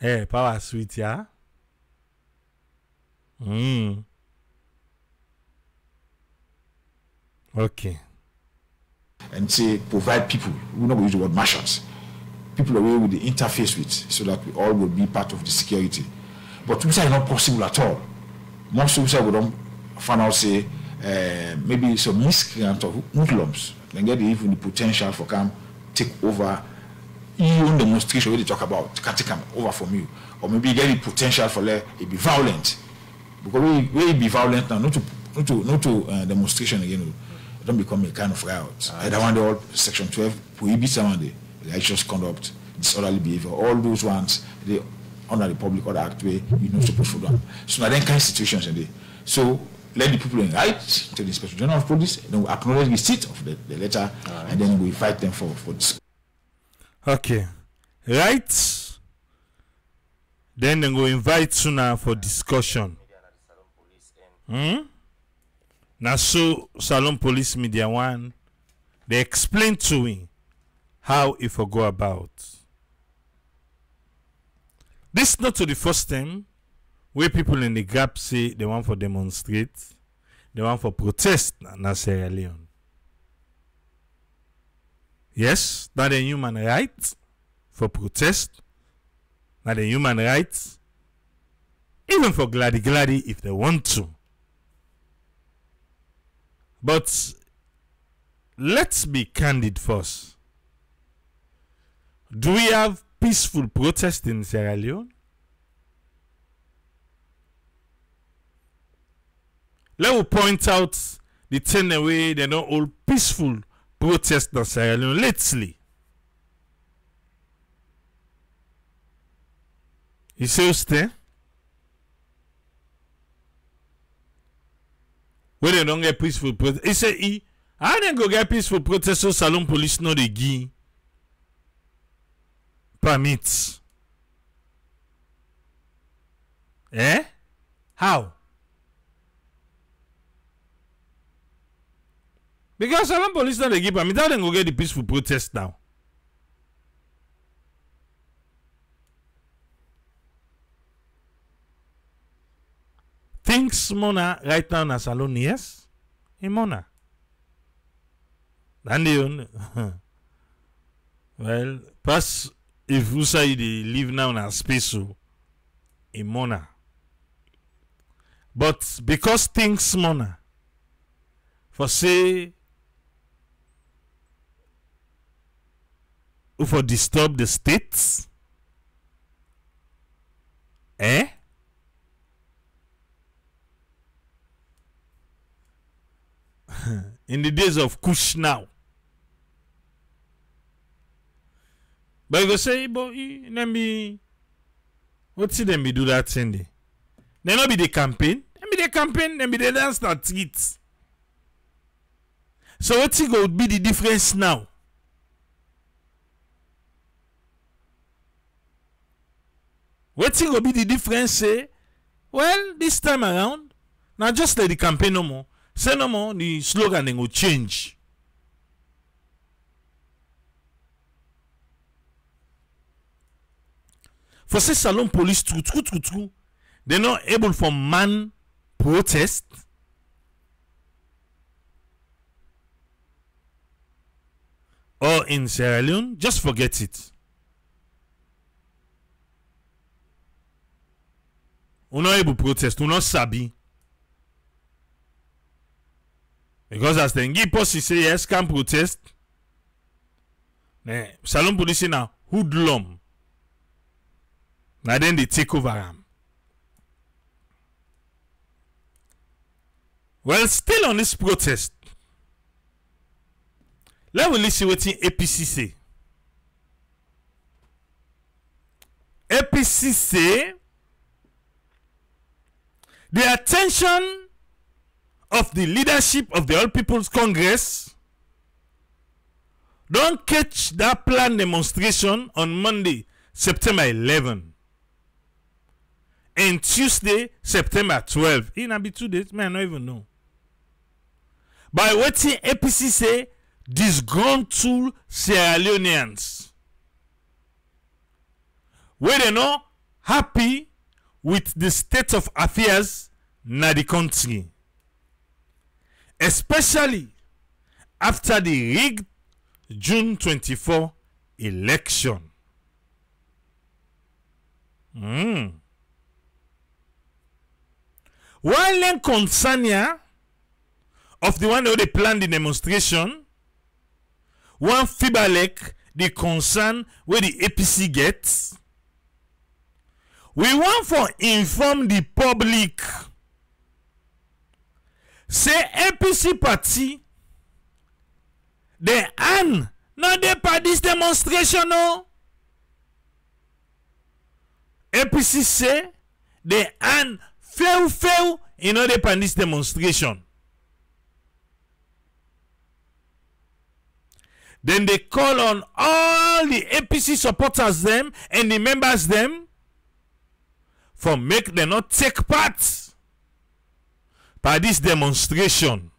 Hey, power sweet, yeah? Hmm. Okay. And say, provide people. We're not going to use the word merchants. People away with the interface with, so that we all will be part of the security. But which are not possible at all. Most of us will don't find out, say, uh, maybe some miscreant of hoodlums. They get even the potential for come take over. Even demonstration where they talk about can't take over from you, or maybe you get the potential for let it be violent, because we we be violent now, not to not to not to uh, demonstration again. It don't become a kind of riot. Uh, that one, the all section twelve prohibits someone the righteous conduct, disorderly behavior. All those ones they under the Public Order Act where you know supposed to do. So now then kind of situations in there. So let the people in right to the Inspector General of Police, then we acknowledge the receipt of the, the letter, right, and then we fight them for for this. Okay, right. Then they go invite Suna for discussion. Hmm? Now so Salon Police Media One, they explain to him how if I go about. This not to the first time where people in the gap say they want for demonstrate, they want for protest na Sierra Leone. Yes, not a human right for protest, not a human right, even for gladi gladi if they want to. But let's be candid first. Do we have peaceful protest in Sierra Leone? Let me point out the ten away they don't all peaceful protest in Sierra Leone lately. You see what's there? When they don't get peaceful protest, he said, he, I didn't go get peaceful protest, so Salon Police know they give permits. Eh? How? Because Salon Police don't give permits, how they go get the peaceful protest now? Thinks Mona right now na Salon, yes? In Mona. And they own. Well, pass if you say they live now in a space in Mona. But because things Mona, for say, for disturb the states, eh? In the days of Kush now. But you go say, but let me, what's it them be do that Sunday? They not be the campaign. They be the campaign. They be the dance that it. So what's it go be the difference now? What's it go be the difference? Say, well, this time around, now just let the campaign no more. Say no more, the slogan will change. For say Salon Police, true, true, true, true, they're not able for man protest. Or in Sierra Leone, just forget it. We're not able to protest, we're not sabi. Because as the Ngipos, he say yes, can protest. Then Salon Police now hoodlum. Now then they take over him. Well, still on this protest. Let me listen what the A P C say. A P C say the attention of the leadership of the All People's Congress don't catch that planned demonstration on Monday, September eleventh, and Tuesday, September twelfth. In be two days, man, I don't even know. By waiting, A P C say disgruntled Sierra Leoneans, where they not happy with the state of affairs na the country, especially after the rigged June twenty-fourth election. Mm. While in concernia of the one who they planned the demonstration, one Fibalek, the concern where the A P C gets, we want for inform the public. Say A P C party, they an not they part this demonstration. No, A P C say they an fail fail in order part this demonstration. Then they call on all the A P C supporters them and the members them for make them not take part by this demonstration.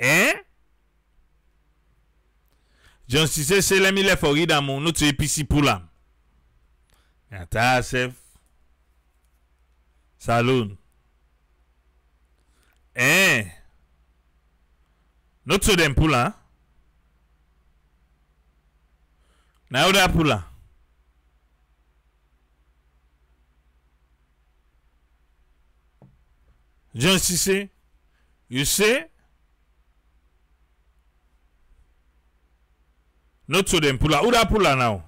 Eh? John Cisse say, let me let for read among no to A P C Pulam. Yatasef. Saloon. Eh? Not to them Pula. Now that Pula. John Cisse, you say, not to them Pula. Uda Pula now.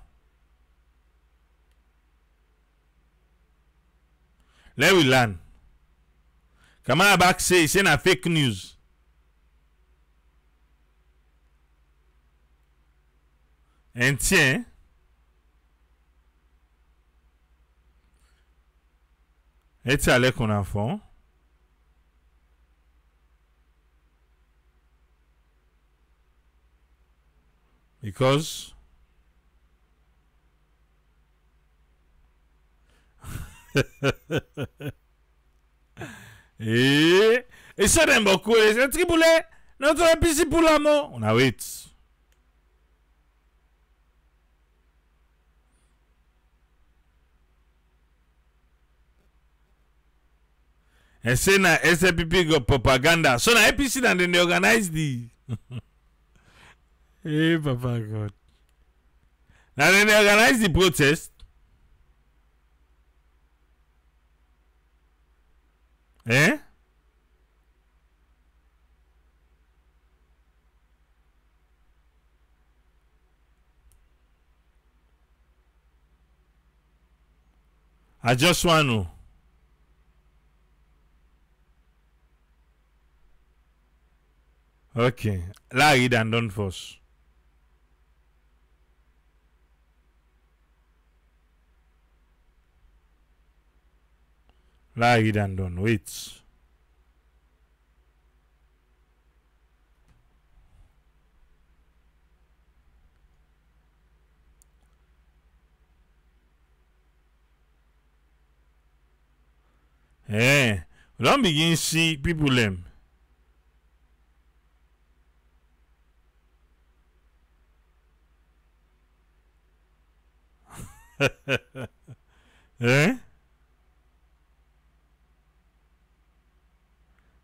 Let we learn. Kamara back say, say na fake news. And tiens, et allé qu'on a fond. Because et et ça d'un beaucoup les triboulet notre épice pour la mort on a huit. And say na S A P P got propaganda. So na A P C and then they organize the hey Papa God. Now then they organize the protest. Eh? I just want to. Okay, Larry and Don Foss. Larry and Don, wait. Hey, don't begin see people them. Eh?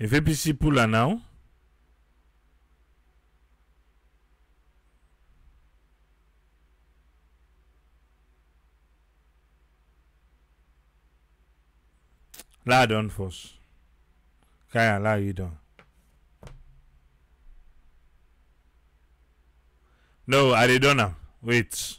If A P C Pula now, La don first. Kaya la you don. No, I did don't know. Wait.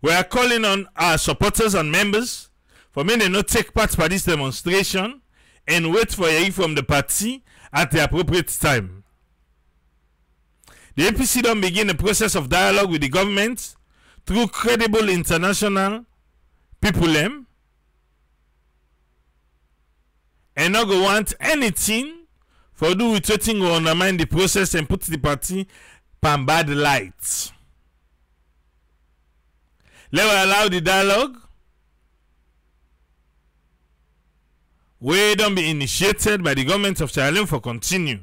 We are calling on our supporters and members for me to not take part for this demonstration and wait for a from the party at the appropriate time. The A P C don't begin the process of dialogue with the government through credible international people em, and not go want anything for do with waiting or undermine the process and put the party pan bad light. Let us allow the dialogue. We don't be initiated by the government of Sierra Leone for continue.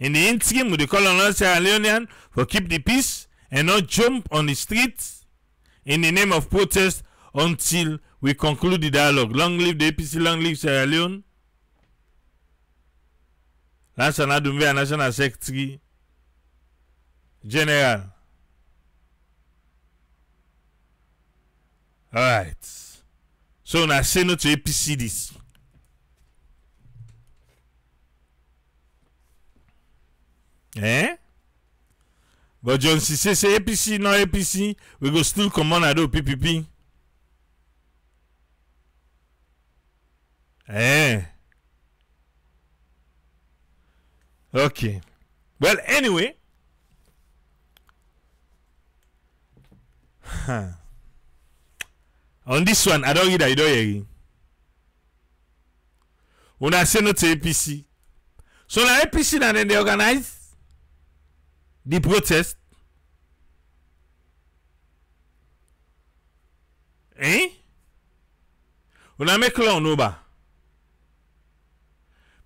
In the interim, we call on all Sierra Leonean for keep the peace and not jump on the streets in the name of protest until we conclude the dialogue. Long live the A P C, long live Sierra Leone. Lansana Dumbia, National Secretary General. All right. So now say no to A P C this. Eh? But John C say say A P C, not A P C, we go still come on and do P P P. Eh? Okay. Well, anyway. Huh. On this one, I don't hear that, you don't hear. When I say no to A P C. So the A P C, and then they organize the protest. Eh? When I make law on Uber.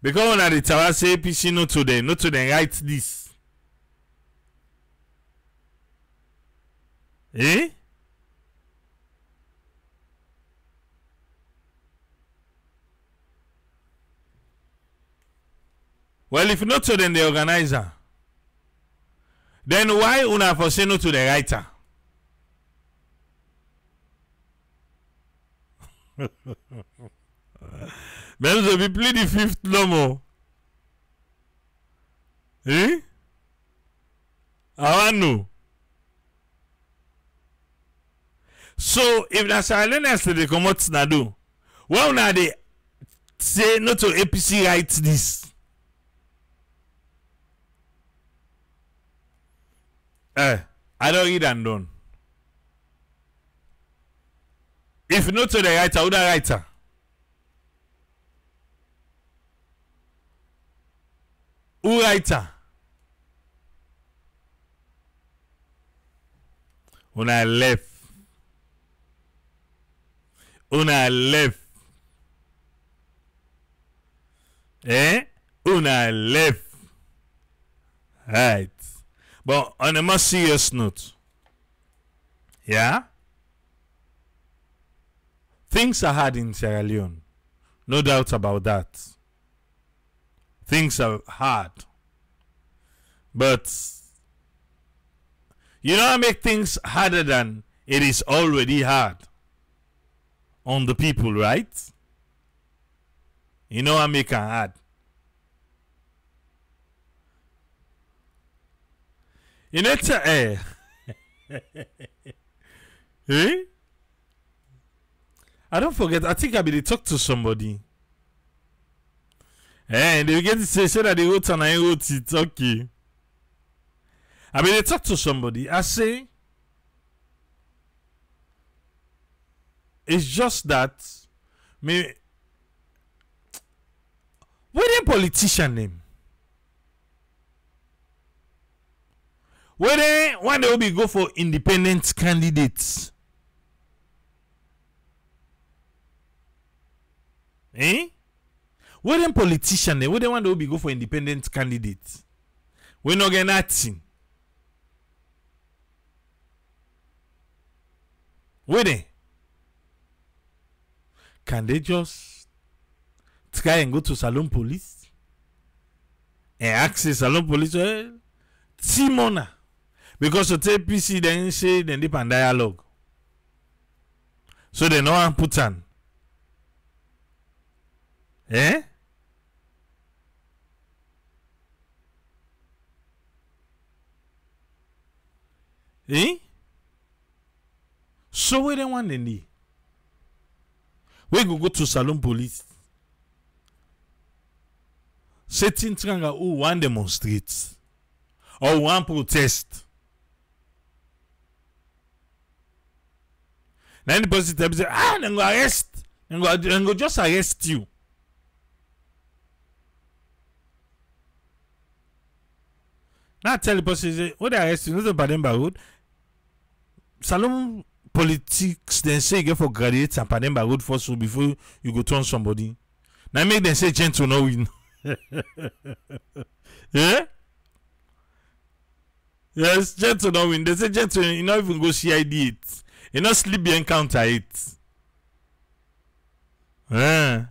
Because when I say A P C, no to them, no to them, write this. Eh? Well, if not so, then the organizer. Then why una for say no to the writer? Men will be play the fifth no more. Eh? I want no. So if the silence they come out na do, why una they say no to A P C write this? Uh, I don't read and done. If not to the writer, who the writer? Who writer? When I left. When I left. Eh? When I left. Right. But on a more serious note, yeah, things are hard in Sierra Leone, no doubt about that. Things are hard, but you don't make things harder than it is already hard on the people, right? You know I make it hard. In it, eh? eh? I don't forget. I think I be talk to somebody. Eh? They get to say, say that they wrote and I wrote it. Okay. I be talk to somebody. I say, it's just that me. What a politician name. Whether one day we go for independent candidates, eh? Whether politician, whether one day we go for independent candidates, we no get nothing. Whether can they just try and go to Salon Police and access Salon Police? Well, Simona. Because to take P C, then say then deep and dialogue. So they no one put on. Eh? Eh? So we don't want any. We go go to Salon Police. Setting tranga who want demonstrate or want protest. Then the police tell say, ah, then go arrest. Then go, then go just arrest you. Now tell the police say, what they arrest you? Not the Pademba Road. Salon Politics then say you get for graduates and Pademba Road first so before you go turn somebody. Now make them say gentle no win. Yeah? Yes, gentle no win. They say gentle, you know, even go C I D it. You know, sleep the encounter it. Yeah.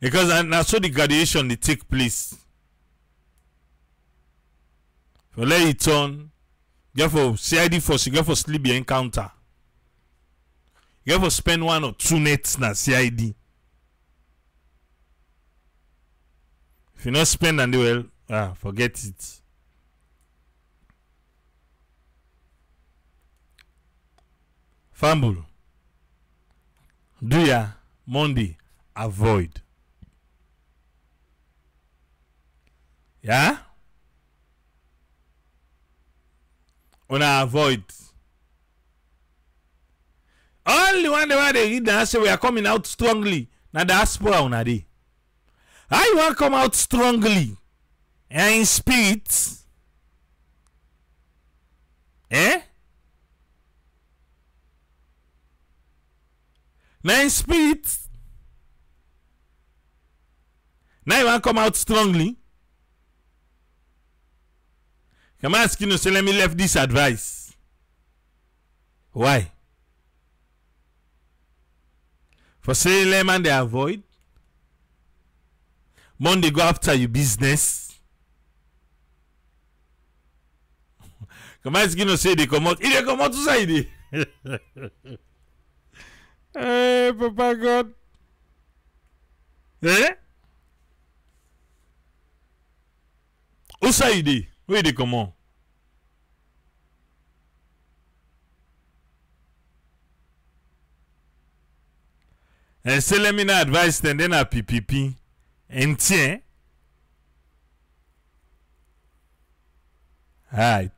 Because and I saw the graduation they take place. For let it turn. You have to C I D first, you have to sleep your encounter. You have to spend one or two nights na C I D. If you not spend and they will, ah, forget it. Fumble. Do ya Monday avoid. Yeah? Una avoid. Only one day why they read the answer, we are coming out strongly. Now the diaspora on a day. I want to come out strongly and in spirit. Eh? Now in spirit. Now you want to come out strongly. I'm asking you, say, let me leave this advice. Why? For saying lemon, they avoid. Monday go after your business. Come asking you, say, they come out. They come out to say, hey, Papa God. Eh? Who say they? Where they come on? And say let me not advise them then a P P P and ten. Right.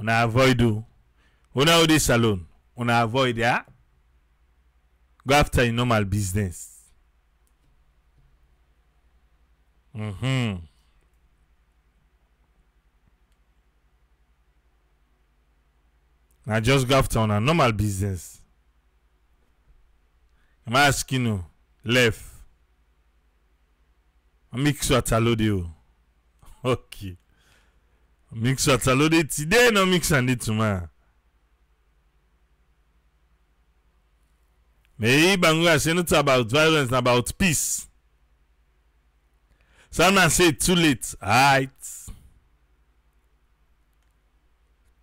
Una avoid you. Una hold this alone. Una avoid ya. Go after your normal business. Mm-hmm. I just go after on a normal business. I'm asking you, left. I mix what I load you. Okay. I mix what I load it today, no mix and it tomorrow. Maybe Bangura say not about violence, about peace. Someone say too late. All right.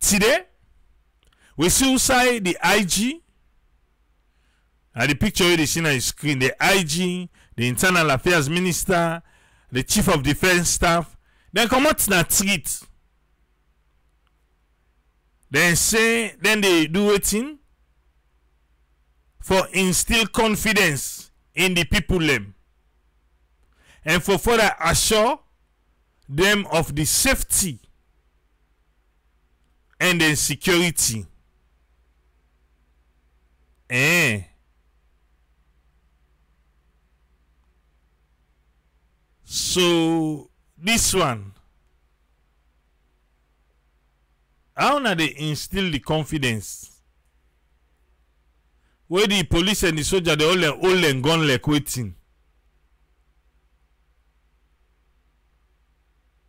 Today? We see inside the I G and the picture you see on the screen, the I G, the Internal Affairs Minister, the Chief of Defense Staff, then come out in a street. Then say, then they do waiting for instill confidence in the people them and for further assure them of the safety and the security. Eh. So this one, how now they instill the confidence where the police and the soldier they all old and gone like waiting?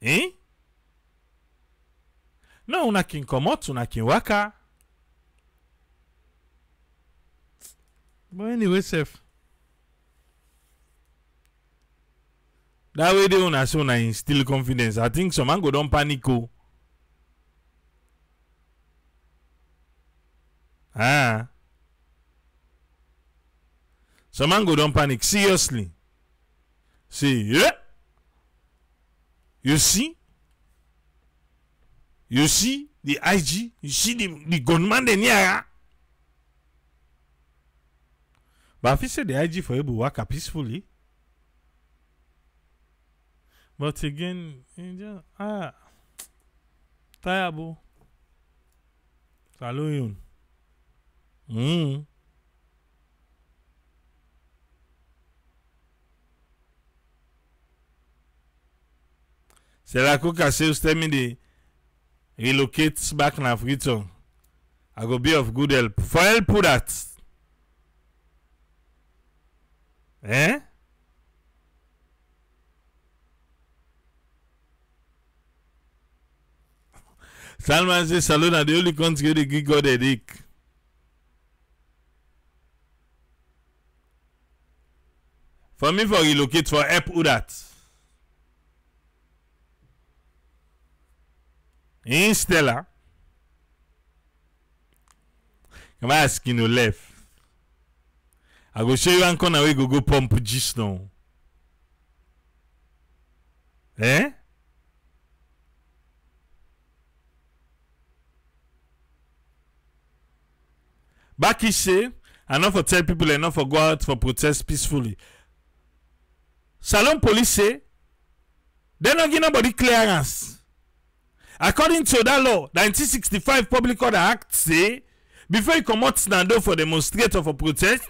Eh? No, una kin come out, una kin waka. But anyway, safe. That way they una so una instill confidence. I think some man go don panic. Ah. So Mango, don't panic. Seriously. See, yeah. You see? You see the I G? You see the, the gunman de Niara? But if you say the I G for able to work peacefully. But again, India, ah, Tayabo. Salon. Hmm. C'est la coca sales termine de relocates back na Freetown. I go be of good help. For help for that. Eh? Salman says, Salon are the only country the Greek God a dick. For me, for relocate, for help who that? In Stella. Come ask in your left. I go show you one corner where you go, go pump just now. Eh? Back he say, and not for tell people and not for go out for protest peacefully. Salon police say, they don't give nobody clearance. According to that law, nineteen sixty-five Public Order Act say, before you come out Nando for demonstrate or for protest,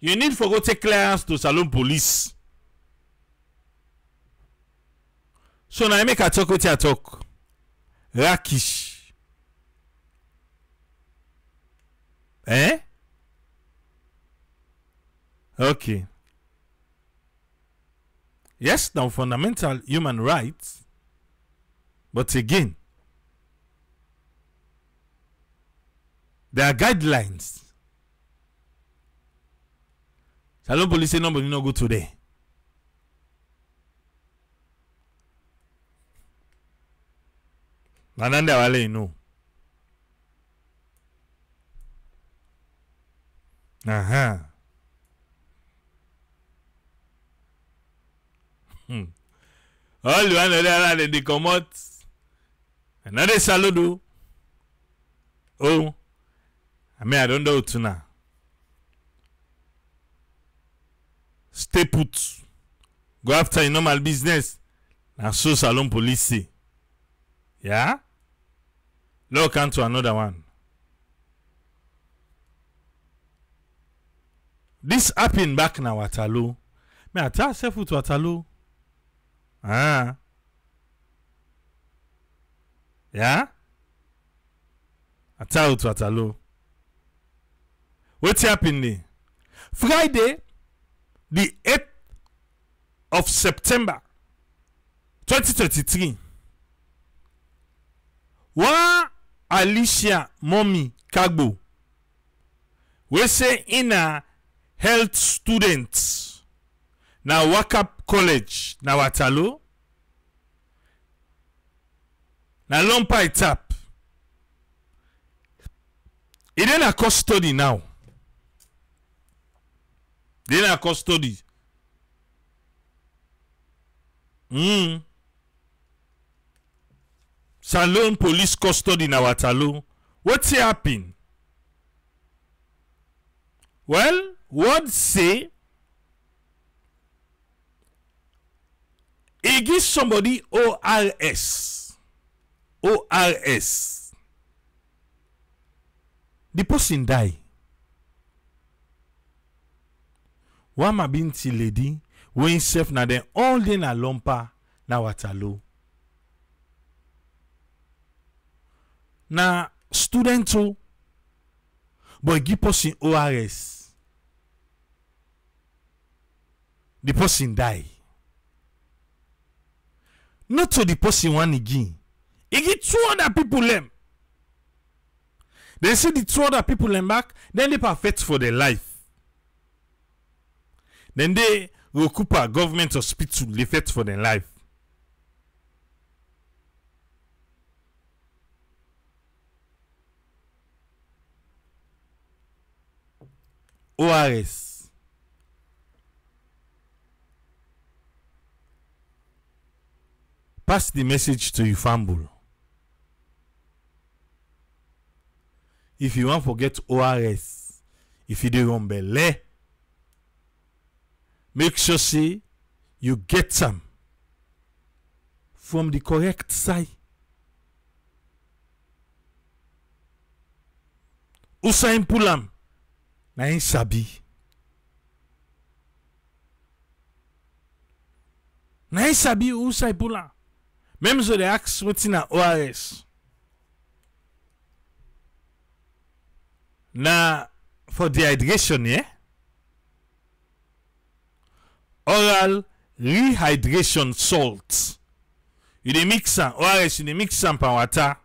you need for go take clearance to Salon police. So now I make a talk with your talk. Rakish. Eh? Okay. Yes, now fundamental human rights. But again, there are guidelines. Salon police say nobody no go today. Nananda wale no. Aha. Hmm. All you want to do, they come out. Another saludo. Oh. I mean, I don't know what to now. Stay put. Go after your normal business. Now, so Salon police. Yeah? Look on to another one. This happened back now, Watalo. Me ata sefu to Watalo. Ah. Yeah? Ata to Watalo. What happened there? Friday, the eighth of September, twenty twenty-three. Wa Alicia Mommy Kagbo. We say in a health students na Wakap College na Watalo na Lompai Tap. It ain't a custody now. They ain't a custody. Mm. Salon police custody na Watalo. What's happening? Well, word say he gives somebody O R S. O R S. The person die. One ma binti lady when self na den all day na Lompa na Watalo. Na student o but give person O R S. The person die. Not to the person one again. He get two other people them. They see the two other people them back. Then they perfect for their life. Then they recuper government hospital. They fight for their life. O R S. Pass the message to Yufambul. If you want to forget O R S, if you do Rombele, make sure say you get some from the correct side. Usain Pulam, na in sabi. Na in sabi Usain Pulam. Même so they ask what's in a O R S. Na for dehydration, yeah? Oral rehydration salts. You dey mix some O R S, you dey mix some pan water.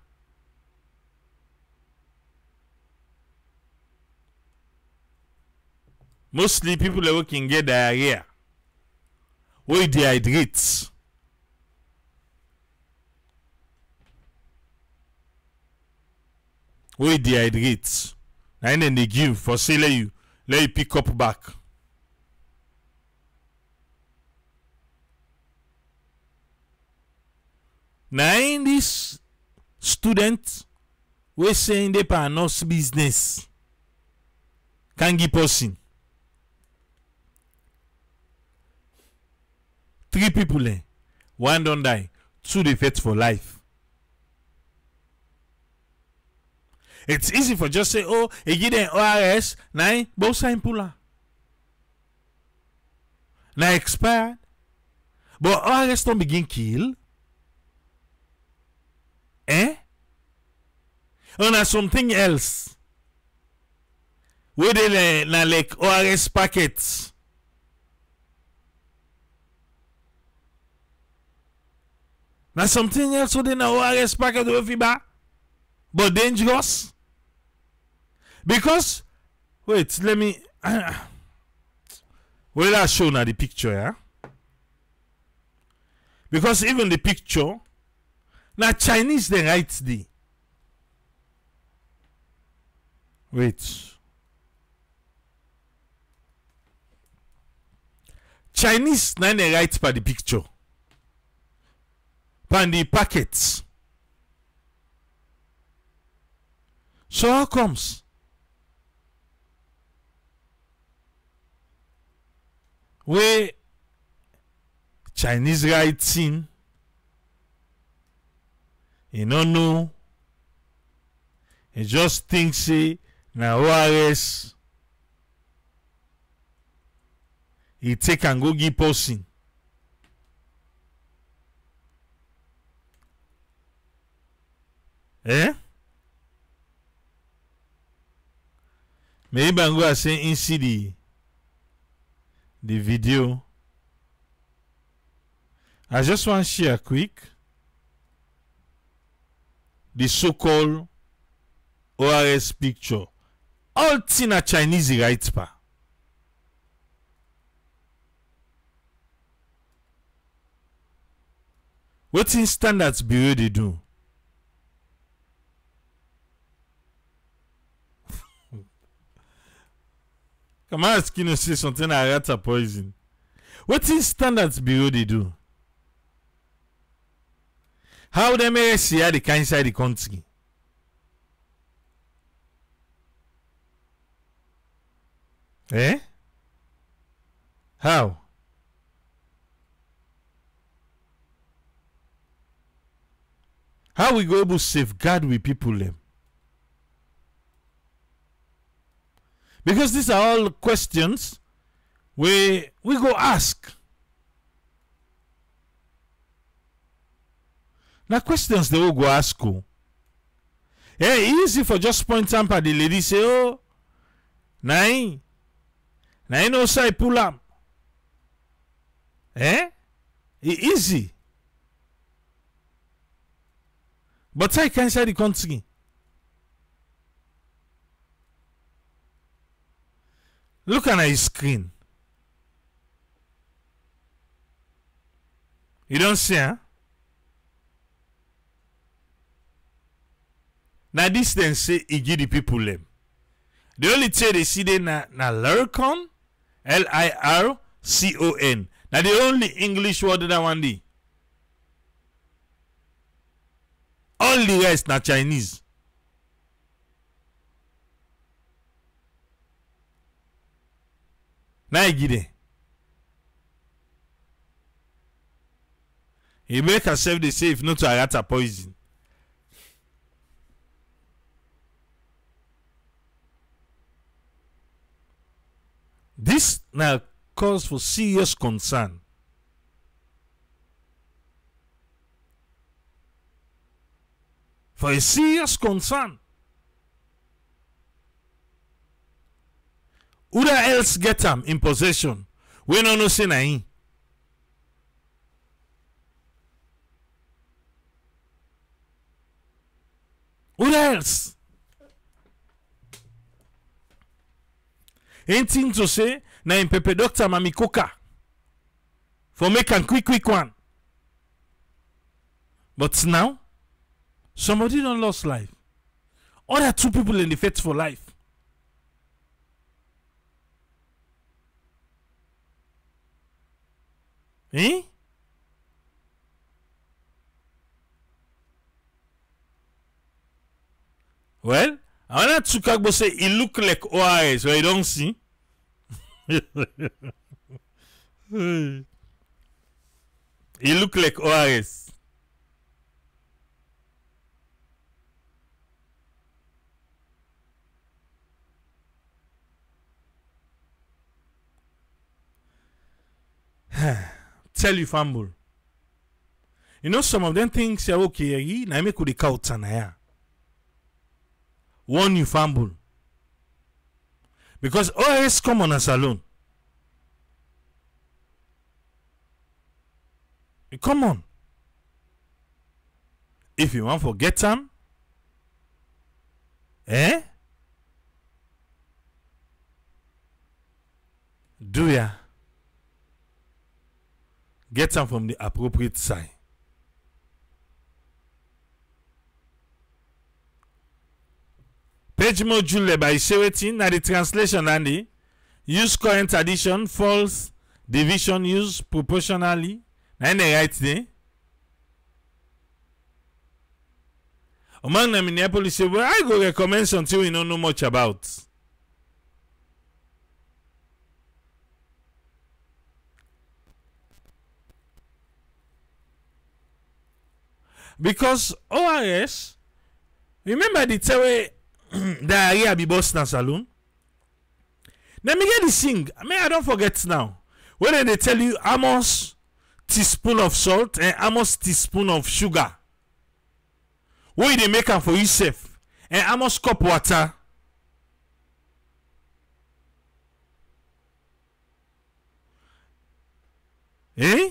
Mostly people are working get diarrhea. Where it dehydrates. Where it dehydrates. And then they give for say let you let you pick up back. Now in this student we saying they pan us business. Can give person. Three people eh? One don't die, two they fight for life. It's easy for just say, oh, he get an O R S, nine, both sign puller. Now expired. But O R S don't begin kill. Eh? And there's something else. Where they na like O R S packets. Now something else within a O R S packet with F I B A, but dangerous. Because, wait, let me, uh, well, I'll show now the picture, yeah? Because even the picture, now Chinese, they write the, wait. Chinese, now they write by the picture. And the packets. So how comes? Where Chinese writing, you don't know. He just thinks he na O R S. He take and go give person. Eh? Maybe Bango are saying in C D the video. I just want to share quick the so-called O R S picture. All thing a Chinese right pa. What in standards bureau they do? Come on, skin or say something I rat a poison. What is standards bureau they do? How they may see the kind side the country? Eh? How? How we go able to safeguard with people them? Because these are all questions we we go ask. Now questions they will go ask who. Hey, easy for just point up at the lady say, oh, nine, nine no say pull up. Eh? It easy. But I can't say the country. Look at his screen. You don't see, huh? Now this then say he give the people them. The only thing they see there na na Lircon, L I R C O N. Now the only English word that one day. All the rest na Chinese. Now you get it. He make herself they say if not to Arata poison. This now calls for serious concern. For a serious concern. Who the else get them in possession? We don't know say na him. Who else? Anything to say na in Pepe Doctor Mami Coca for make a quick quick one. But now somebody don't lost life. Other two people in the fight for life. Eh? Well, I want to Tsukagbo say it look like O R S, so I don't see. It look like O R S. Tell you fumble. You know some of them things are okay. Na me could count na ya. One you fumble. Because O S come on a salon. Come on. If you want to forget them, eh? Do ya? Get them from the appropriate side. Page module by seventeen na the translation and the use current addition, false division use proportionally. And they write there. Among them in Minneapolis say, well, I go recommend something we don't know much about. Because O R S, remember the Terry Diarrhea be Boston Saloon? Let me get the thing. I mean, I don't forget now. When they tell you Amos teaspoon of salt and Amos teaspoon of sugar, what they make them for yourself? And Amos cup water. Eh?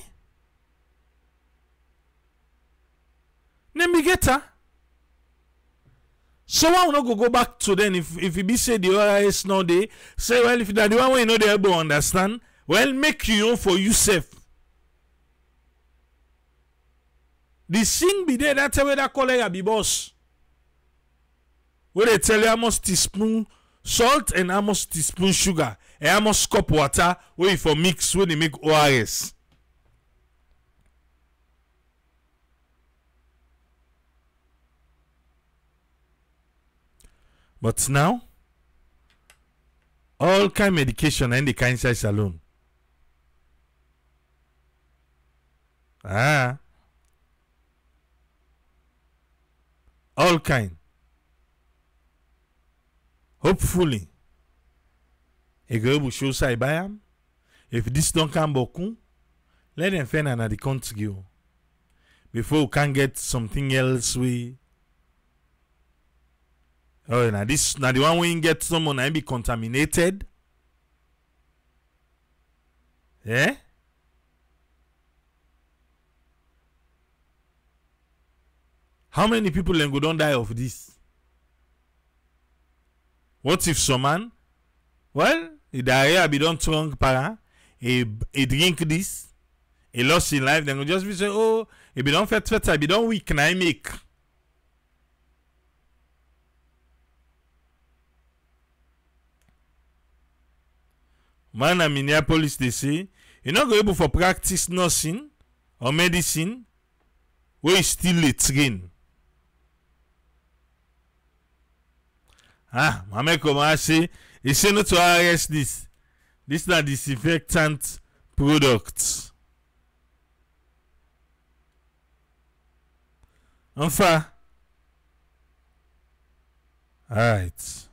Let me get her. Someone will not go, go back to them if if it be say the O R S no day. Say well if that the one way you know they able to understand. Well, make you own for yourself. The thing be there that way that colleague be boss. Where they tell you how much teaspoon salt and how much teaspoon sugar and how much cup water where you for mix when they make O R S. But now, all kind of medication and the kind size salon. Ah. All kind. Hopefully, a girl will show side by him. If this don't come back, let them find another country before we can get something else we. Oh, now this now the one when you get someone and be contaminated. Yeah? How many people then go don't die of this? What if someone? Well, the diarrhea be done strong para, he drink this, he lost his life, then go just be say, oh, he be don't fat fat, he be don't weak, can I make? man in Minneapolis, they say, you're not able for practice nursing or medicine where you still a train. Ah, my man say, they say not to O R S this. This is disinfectant products. Enfin. All right.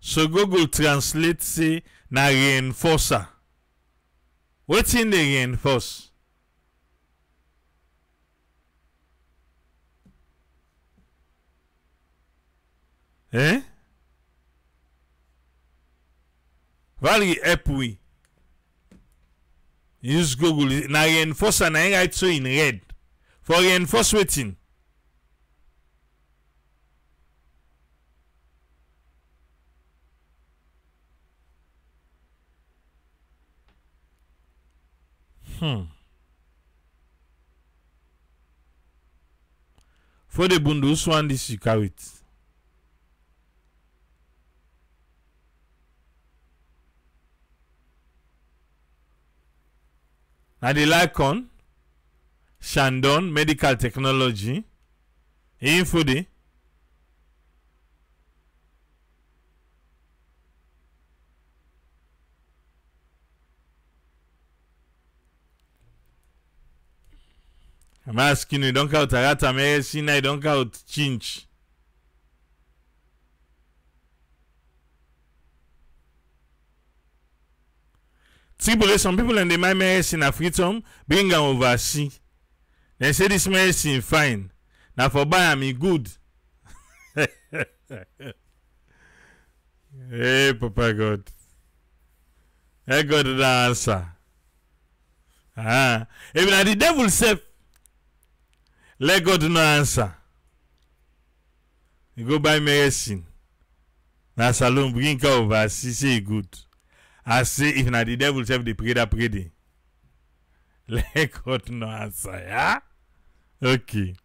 So Google Translate say na reinforcer. What's in the reinforce? Eh? Valley help we. Use Google. Na reinforcer na write so in red. For reinforce waiting. Hmm. For the bundles one this you carry it. And the Lircon, Shandon Medical Technology, info de. I'm asking you, don't count Arata medicine, I don't count change. Triple, some people in the my medicine in Freetown bring them overseas. They say this medicine fine. Now for buy am good. Hey, Papa God. Hey, God, the answer. Ah, even the devil said, let God no answer. You go buy medicine. Now Salon bring her over. She say good. I say if na the devil self the prayer pray. Let God no answer. Yeah? Okay.